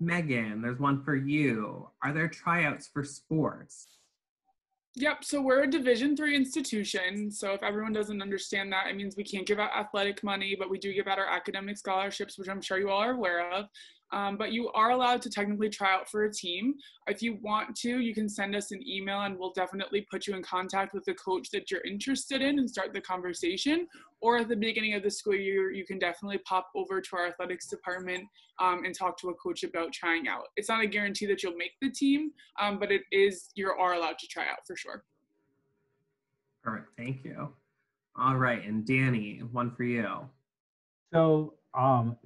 Megan, there's one for you. Are there tryouts for sports? Yep, so we're a Division three institution, so if everyone doesn't understand that, it means we can't give out athletic money, but we do give out our academic scholarships, which I'm sure you all are aware of. Um, but you are allowed to technically try out for a team. If you want to, you can send us an email and we'll definitely put you in contact with the coach that you're interested in and start the conversation. Or at the beginning of the school year, you can definitely pop over to our athletics department um, and talk to a coach about trying out. It's not a guarantee that you'll make the team, um, but it is, you are allowed to try out for sure. All right, thank you. All right, and Danny, one for you. So, um,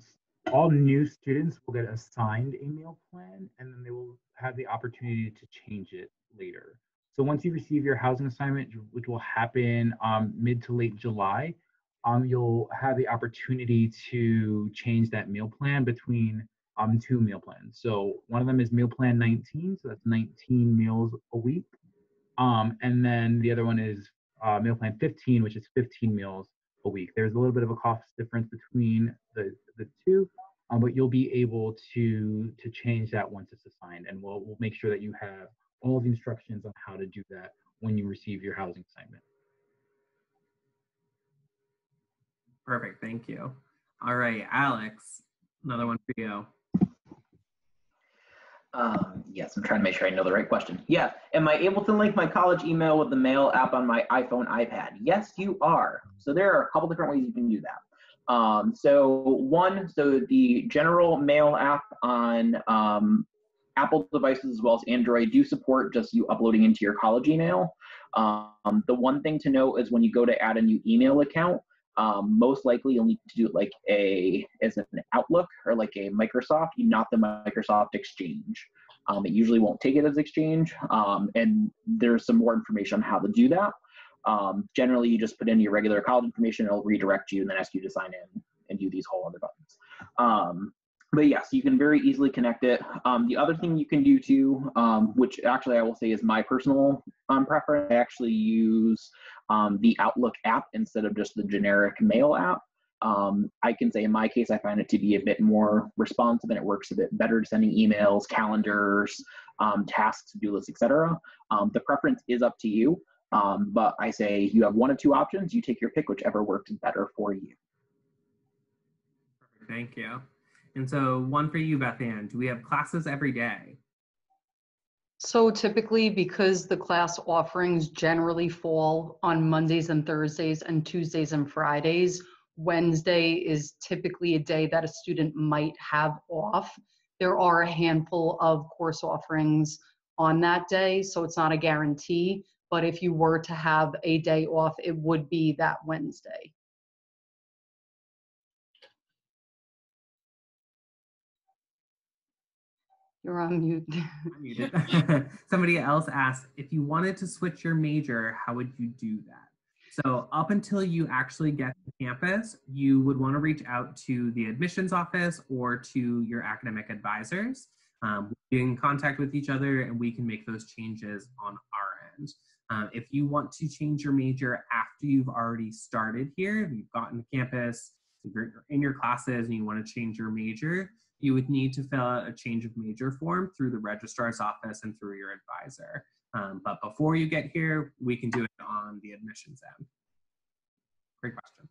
all new students will get assigned a meal plan, and then they will have the opportunity to change it later. So once you receive your housing assignment, which will happen um, mid to late July, um, you'll have the opportunity to change that meal plan between um, two meal plans. So one of them is meal plan nineteen, so that's nineteen meals a week. Um, and then the other one is uh, meal plan fifteen, which is fifteen meals a week. There's a little bit of a cost difference between the, the two, um, but you'll be able to to change that once it's assigned, and we'll, we'll make sure that you have all the instructions on how to do that when you receive your housing assignment. Perfect, thank you. All right, Alex, another one for you. Um, yes, I'm trying to make sure I know the right question. Yeah, am I able to link my college email with the mail app on my iPhone, iPad? Yes, you are. So there are a couple different ways you can do that. Um, so one, so the general mail app on um, Apple devices as well as Android do support just you uploading into your college email. Um, the one thing to note is when you go to add a new email account, Um, most likely you'll need to do it like a, as an Outlook or like a Microsoft, not the Microsoft Exchange. Um, it usually won't take it as Exchange. Um, and there's some more information on how to do that. Um, generally, you just put in your regular college information, it'll redirect you and then ask you to sign in and do these whole other buttons. Um, but yes, you can very easily connect it. Um, the other thing you can do too, um, which actually I will say is my personal um, preference, I actually use Um, the Outlook app instead of just the generic mail app. Um, I can say in my case, I find it to be a bit more responsive and it works a bit better sending emails, calendars, um, tasks, to-do lists, et cetera. Um, the preference is up to you, um, but I say you have one of two options. You take your pick, whichever works better for you. Thank you. And so one for you, Beth Ann, do we have classes every day? So typically, because the class offerings generally fall on Mondays and Thursdays and Tuesdays and Fridays, Wednesday is typically a day that a student might have off. There are a handful of course offerings on that day, so it's not a guarantee, But if you were to have a day off, it would be that Wednesday. You're on mute. Somebody else asked, if you wanted to switch your major, how would you do that? So up until you actually get to campus, you would want to reach out to the admissions office or to your academic advisors. Um, we're in contact with each other and we can make those changes on our end. Um, if you want to change your major after you've already started here, if you've gotten to campus, if you're in your classes and you want to change your major, you would need to fill out a change of major form through the registrar's office and through your advisor. Um, but before you get here, we can do it on the admissions end. Great question.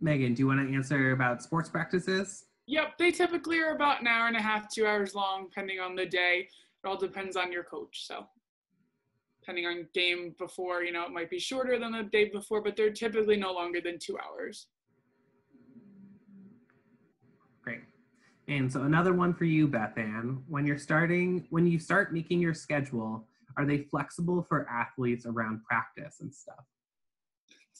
Megan, do you want to answer about sports practices? Yep, they typically are about an hour and a half, two hours long, depending on the day. It all depends on your coach, so. Depending on game before, you know, it might be shorter than the day before, but they're typically no longer than two hours. Great. And so another one for you, Beth Ann. When you're starting, when you start making your schedule, are they flexible for athletes around practice and stuff?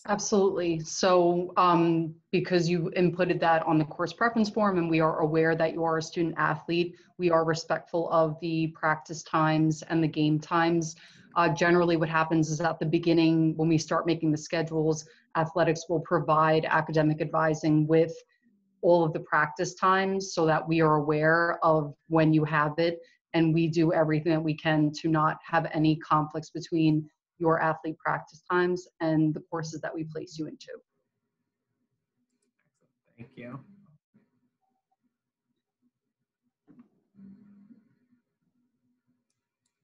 Absolutely. So um, because you inputted that on the course preference form and we are aware that you are a student athlete, we are respectful of the practice times and the game times. Uh, generally what happens is at the beginning, when we start making the schedules, athletics will provide academic advising with all of the practice times so that we are aware of when you have it, and we do everything that we can to not have any conflicts between your athlete practice times and the courses that we place you into. Thank you.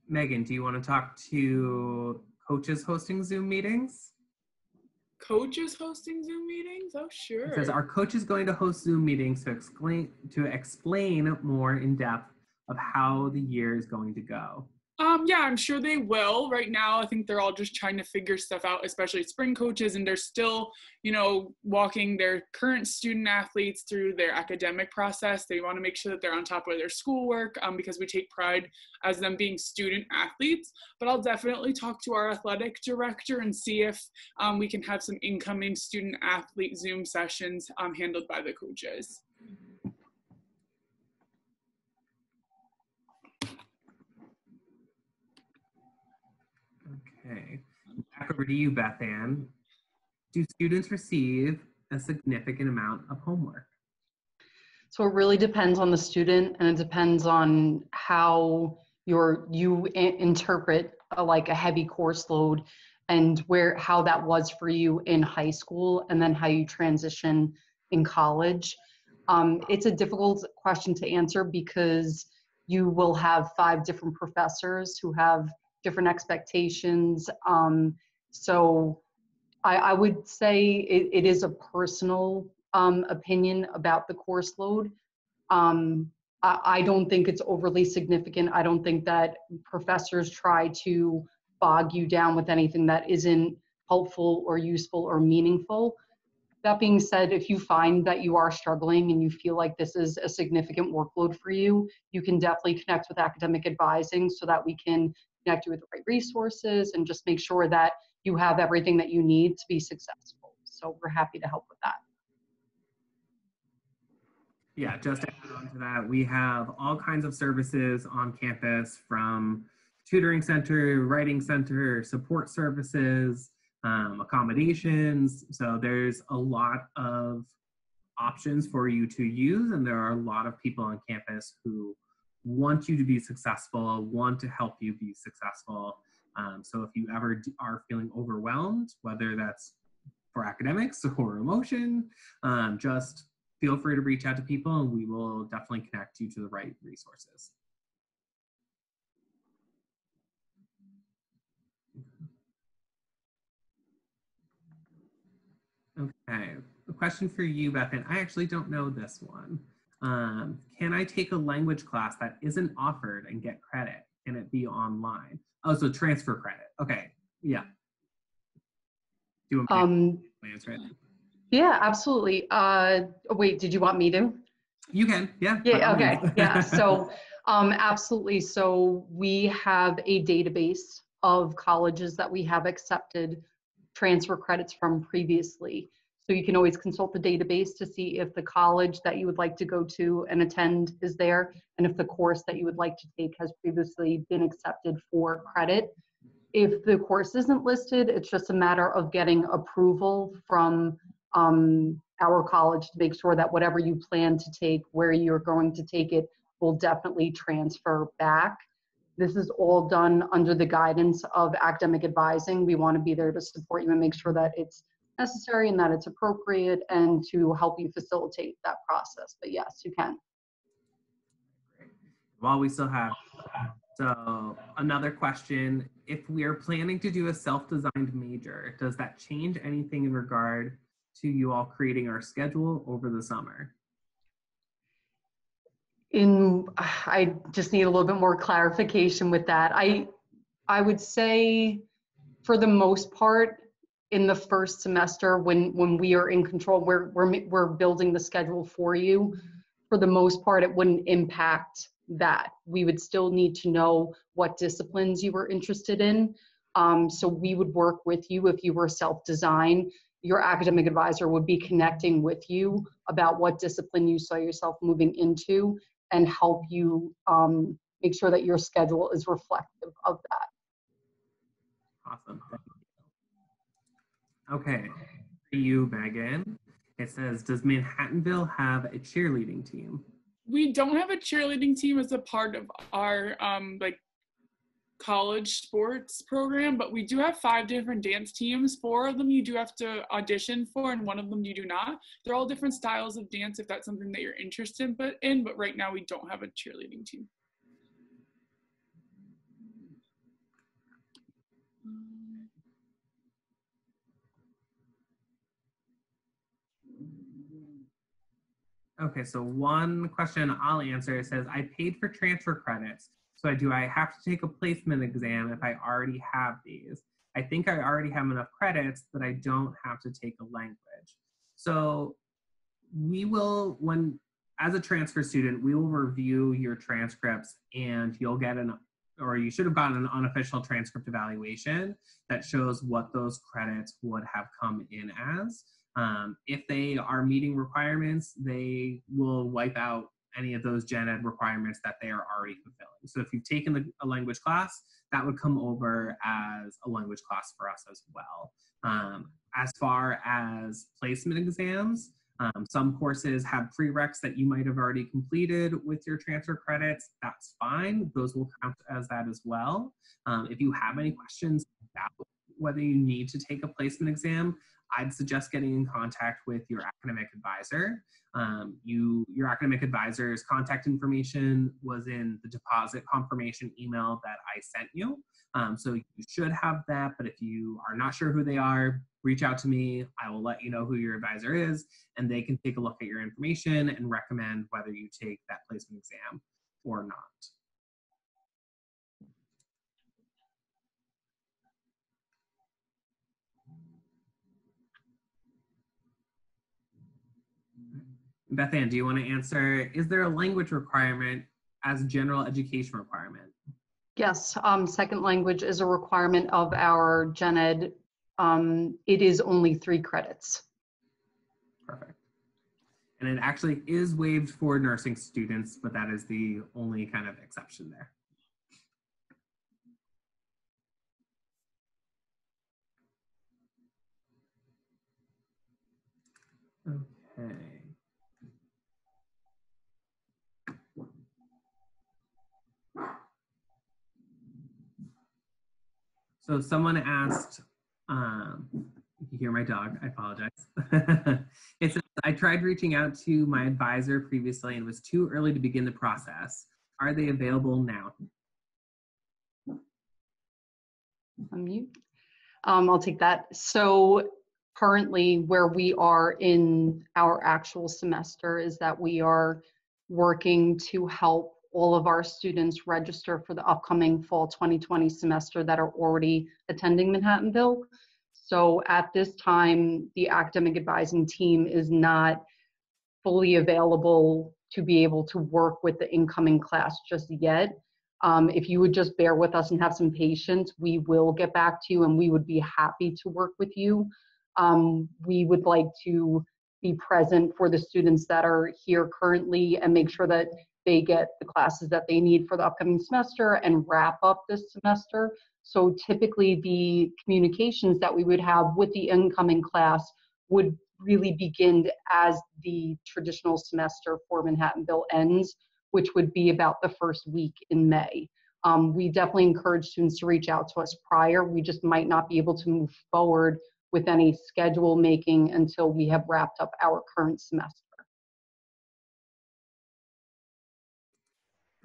Megan, do you want to talk to coaches hosting Zoom meetings? Coaches hosting Zoom meetings? Oh, sure. It says, are coaches going to host Zoom meetings to explain, to explain more in depth of how the year is going to go? Um, yeah, I'm sure they will. Right now, I think they're all just trying to figure stuff out, especially spring coaches, and they're still, you know, walking their current student athletes through their academic process. They want to make sure that they're on top of their schoolwork um, because we take pride as them being student athletes. But I'll definitely talk to our athletic director and see if um, we can have some incoming student athlete Zoom sessions um, handled by the coaches. Okay, back over to you, Beth Ann. Do students receive a significant amount of homework? So it really depends on the student, and it depends on how your, you interpret a, like a heavy course load and where, how that was for you in high school and then how you transition in college. Um, it's a difficult question to answer because you will have five different professors who have different expectations. Um, so I, I would say it, it is a personal um, opinion about the course load. Um, I, I don't think it's overly significant. I don't think that professors try to bog you down with anything that isn't helpful or useful or meaningful. That being said, if you find that you are struggling and you feel like this is a significant workload for you, you can definitely connect with academic advising so that we can connect you with the right resources and just make sure that you have everything that you need to be successful. So we're happy to help with that. Yeah, just to add on to that, we have all kinds of services on campus, from tutoring center, writing center, support services, um, accommodations. So there's a lot of options for you to use, and there are a lot of people on campus who want you to be successful, want to help you be successful. Um, so if you ever are feeling overwhelmed, whether that's for academics or emotion, um, just feel free to reach out to people and we will definitely connect you to the right resources. Okay, a question for you, Beth Ann. I actually don't know this one. Um, can I take a language class that isn't offered and get credit? Can it be online? Oh, so transfer credit. Okay, yeah. Do you want me to answer it? Yeah, absolutely. Uh, wait, did you want me to? You can, yeah. Yeah, okay, yeah. So Um, absolutely. So we have a database of colleges that we have accepted transfer credits from previously. So you can always consult the database to see if the college that you would like to go to and attend is there, and if the course that you would like to take has previously been accepted for credit. If the course isn't listed, it's just a matter of getting approval from um, our college to make sure that whatever you plan to take, where you're going to take it, will definitely transfer back. This is all done under the guidance of academic advising. We want to be there to support you and make sure that it's necessary and that it's appropriate, and to help you facilitate that process. But yes, you can. While we still have, so another question, if we are planning to do a self-designed major, does that change anything in regard to you all creating our schedule over the summer? In, I just need a little bit more clarification with that. I, I would say for the most part, in the first semester, when when we are in control, we're, we're, we're building the schedule for you. For the most part, it wouldn't impact that. We would still need to know what disciplines you were interested in. Um, so we would work with you if you were self-design. Your academic advisor would be connecting with you about what discipline you saw yourself moving into, and help you um, make sure that your schedule is reflective of that. Awesome. Okay, for you, Megan, it says, does Manhattanville have a cheerleading team? We don't have a cheerleading team as a part of our um, like college sports program, but we do have five different dance teams. Four of them you do have to audition for, and one of them you do not. They're all different styles of dance if that's something that you're interested in, but right now we don't have a cheerleading team. Okay, so one question I'll answer, it says, I paid for transfer credits, so do I have to take a placement exam if I already have these? I think I already have enough credits that I don't have to take a language. So we will, when as a transfer student, we will review your transcripts, and you'll get an, or you should have gotten an unofficial transcript evaluation that shows what those credits would have come in as. Um, if they are meeting requirements, they will wipe out any of those gen ed requirements that they are already fulfilling. So if you've taken the, a language class, that would come over as a language class for us as well. Um, as far as placement exams, um, some courses have prereqs that you might have already completed with your transfer credits. That's fine. Those will count as that as well. Um, if you have any questions about whether you need to take a placement exam, I'd suggest getting in contact with your academic advisor. Um, you, your academic advisor's contact information was in the deposit confirmation email that I sent you. Um, so you should have that, but if you are not sure who they are, reach out to me. I will let you know who your advisor is, and they can take a look at your information and recommend whether you take that placement exam or not. Beth Ann, do you want to answer, is there a language requirement as general education requirement? Yes, um, second language is a requirement of our gen ed. Um, it is only three credits. Perfect. And it actually is waived for nursing students, but that is the only kind of exception there. Okay. So someone asked, um, you can hear my dog, I apologize. It says, I tried reaching out to my advisor previously and it was too early to begin the process. Are they available now? Unmute. Um, I'll take that. So currently where we are in our actual semester is that we are working to help all of our students register for the upcoming fall twenty twenty semester that are already attending Manhattanville. So at this time, the academic advising team is not fully available to be able to work with the incoming class just yet. Um, if you would just bear with us and have some patience, we will get back to you and we would be happy to work with you. Um, we would like to be present for the students that are here currently and make sure that they get the classes that they need for the upcoming semester and wrap up this semester. So typically the communications that we would have with the incoming class would really begin as the traditional semester for Manhattanville ends, which would be about the first week in May. Um, we definitely encourage students to reach out to us prior. We just might not be able to move forward with any schedule making until we have wrapped up our current semester.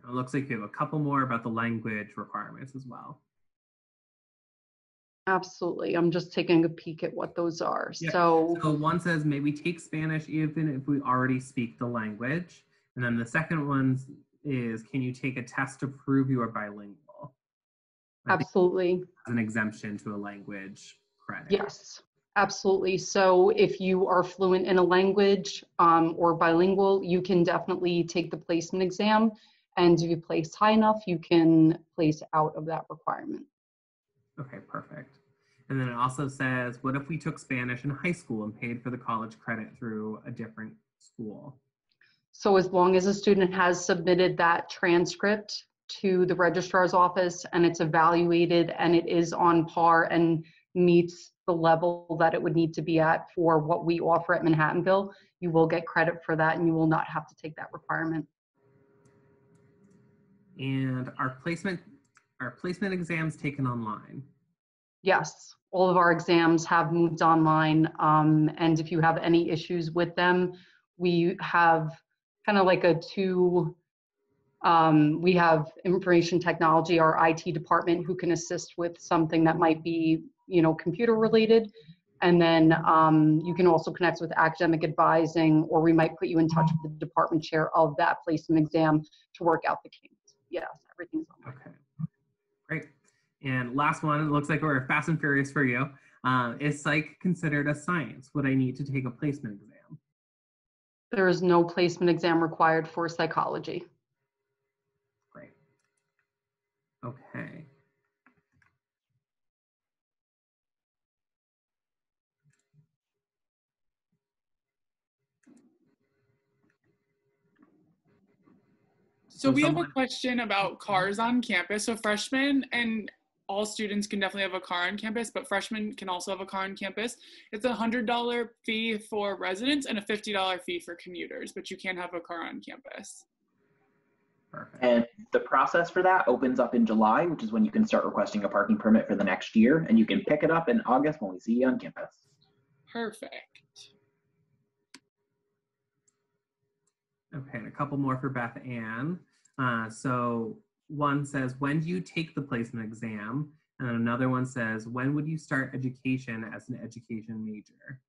It looks like we have a couple more about the language requirements as well. Absolutely. I'm just taking a peek at what those are. Yeah. So, so one says, may we take Spanish even if we already speak the language? And then the second one is, can you take a test to prove you are bilingual? I absolutely. An exemption to a language credit. Yes, absolutely. So if you are fluent in a language um, or bilingual, you can definitely take the placement exam. And if you place high enough, you can place out of that requirement. Okay, perfect. And then it also says, what if we took Spanish in high school and paid for the college credit through a different school? So as long as a student has submitted that transcript to the registrar's office and it's evaluated and it is on par and meets the level that it would need to be at for what we offer at Manhattanville, you will get credit for that and you will not have to take that requirement. And our placement Are placement exams taken online? Yes, all of our exams have moved online. Um, and if you have any issues with them, we have kind of like a two, um, we have information technology, our I T department who can assist with something that might be, you know, computer related. And then um, you can also connect with academic advising, or we might put you in touch with the department chair of that placement exam to work out the kinks. Yes, everything's online. Okay. Great. And last one, it looks like we're fast and furious for you. Uh, is psych considered a science? Would I need to take a placement exam? There is no placement exam required for psychology. Great. Okay. So we have a question about cars on campus. So freshmen and all students can definitely have a car on campus, but freshmen can also have a car on campus. It's a one hundred dollar fee for residents and a fifty dollar fee for commuters, but you can have a car on campus. Perfect. And the process for that opens up in July, which is when you can start requesting a parking permit for the next year, and you can pick it up in August when we see you on campus. Perfect. Okay, and a couple more for Beth Ann. Uh, so one says, when do you take the placement exam? And then another one says, when would you start education as an education major?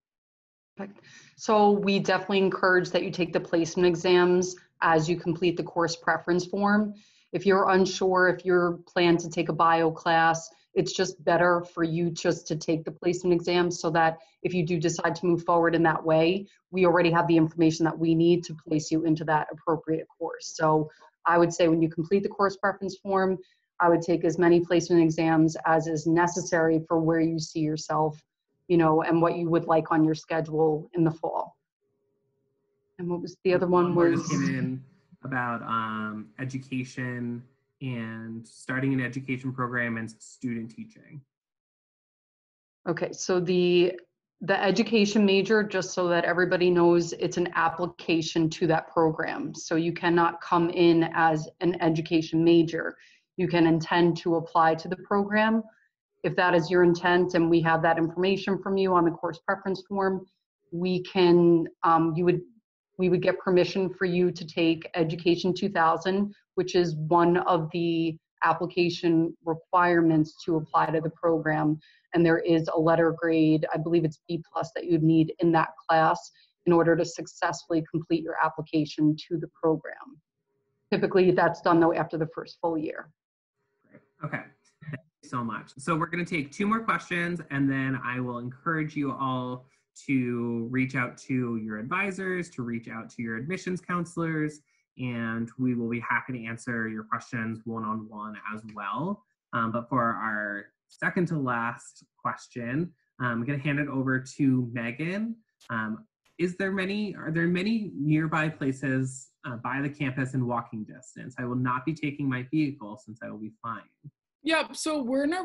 So we definitely encourage that you take the placement exams as you complete the course preference form. If you're unsure, if you're planning to take a bio class, it's just better for you just to take the placement exam so that if you do decide to move forward in that way, we already have the information that we need to place you into that appropriate course. So I would say when you complete the course preference form, I would take as many placement exams as is necessary for where you see yourself, you know, and what you would like on your schedule in the fall. And what was the other one? Was in about um, education and starting an education program and student teaching. Okay, so the the education major, just so that everybody knows, it's an application to that program. So you cannot come in as an education major. You can intend to apply to the program. If that is your intent and we have that information from you on the course preference form, we can, um, you would, we would get permission for you to take Education two thousand, which is one of the application requirements to apply to the program. And there is a letter grade, I believe it's B plus, that you'd need in that class in order to successfully complete your application to the program. Typically that's done though after the first full year. Great. Okay, thank you so much. So we're gonna take two more questions and then I will encourage you all to reach out to your advisors, to reach out to your admissions counselors, and we will be happy to answer your questions one-on-one as well. Um, but for our second to last question, I'm going to hand it over to Megan. Um, is there many, are there many nearby places uh, by the campus in walking distance? I will not be taking my vehicle since I will be flying. Yep, so we're in a,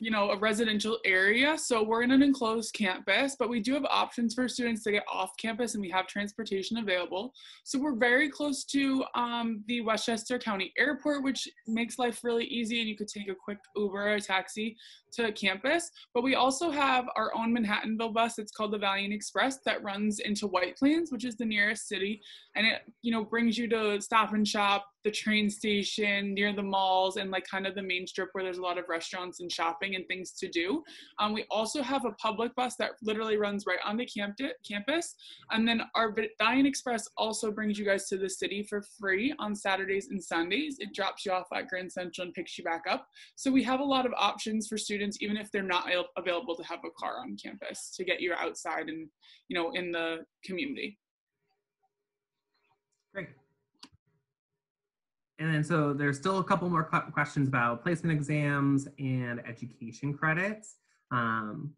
you know, a residential area, so we're in an enclosed campus, but we do have options for students to get off campus, and we have transportation available. So we're very close to um, the Westchester County Airport, which makes life really easy, and you could take a quick Uber or a taxi to campus. But we also have our own Manhattanville bus. It's called the Valiant Express that runs into White Plains, which is the nearest city, and it, you know, brings you to Stop and Shop, the train station, near the malls, and like kind of the main strip where there's a lot of restaurants and shopping and things to do. Um, we also have a public bus that literally runs right on the camp campus. And then our Valiant Express also brings you guys to the city for free on Saturdays and Sundays. It drops you off at Grand Central and picks you back up. So we have a lot of options for students, even if they're not available to have a car on campus, to get you outside and, you know, in the community. Great. And then so there's still a couple more questions about placement exams and education credits. Um,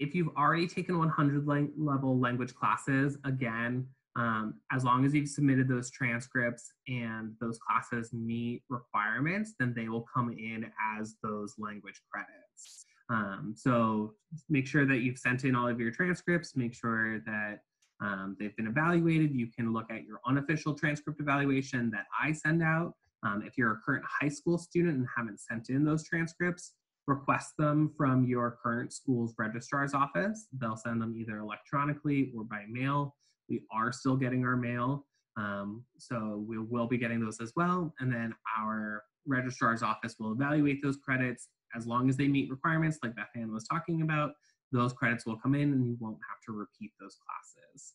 if you've already taken one hundred level language classes, again, um, as long as you've submitted those transcripts and those classes meet requirements, then they will come in as those language credits. Um, so make sure that you've sent in all of your transcripts, make sure that Um, they've been evaluated. You can look at your unofficial transcript evaluation that I send out. Um, if you're a current high school student and haven't sent in those transcripts, request them from your current school's registrar's office. They'll send them either electronically or by mail. We are still getting our mail, um, so we will be getting those as well. And then our registrar's office will evaluate those credits. As long as they meet requirements, like Beth Ann was talking about, those credits will come in and you won't have to repeat those classes.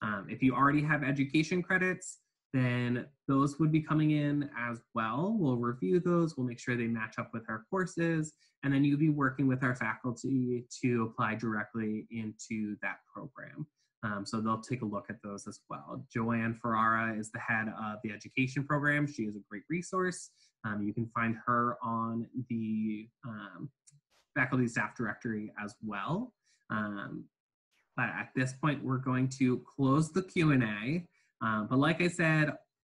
Um, if you already have education credits, then those would be coming in as well. We'll review those, we'll make sure they match up with our courses, and then you'll be working with our faculty to apply directly into that program. Um, so they'll take a look at those as well. Joanne Ferrara is the head of the education program. She is a great resource. Um, you can find her on the um, faculty staff directory as well. Um, but at this point, we're going to close the Q and A. Uh, but like I said,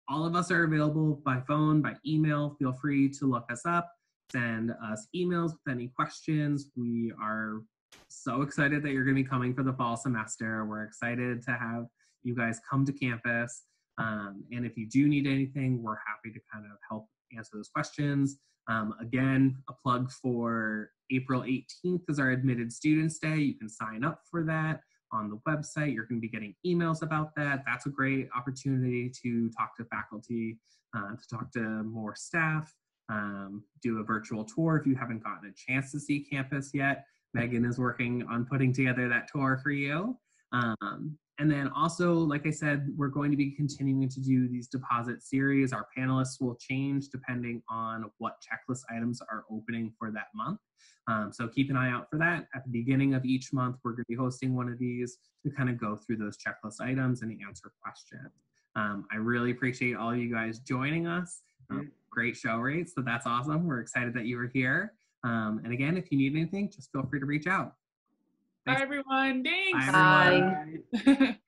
all of us are available by phone, by email. Feel free to look us up, send us emails with any questions. We are so excited that you're going to be coming for the fall semester. We're excited to have you guys come to campus. Um, and if you do need anything, we're happy to kind of help answer those questions. Um, again, a plug for April eighteenth is our Admitted Students Day. You can sign up for that on the website. You're going to be getting emails about that. That's a great opportunity to talk to faculty, uh, to talk to more staff, um, do a virtual tour if you haven't gotten a chance to see campus yet. Megan is working on putting together that tour for you. Um, and then also, like I said, we're going to be continuing to do these deposit series. Our panelists will change depending on what checklist items are opening for that month. Um, so keep an eye out for that. At the beginning of each month, we're going to be hosting one of these to kind of go through those checklist items and answer questions. Um, I really appreciate all of you guys joining us. Um, great show rates, so that's awesome. We're excited that you were here. Um, and again, if you need anything, just feel free to reach out. Thanks. Bye, everyone. Thanks. Bye. Everyone. Bye.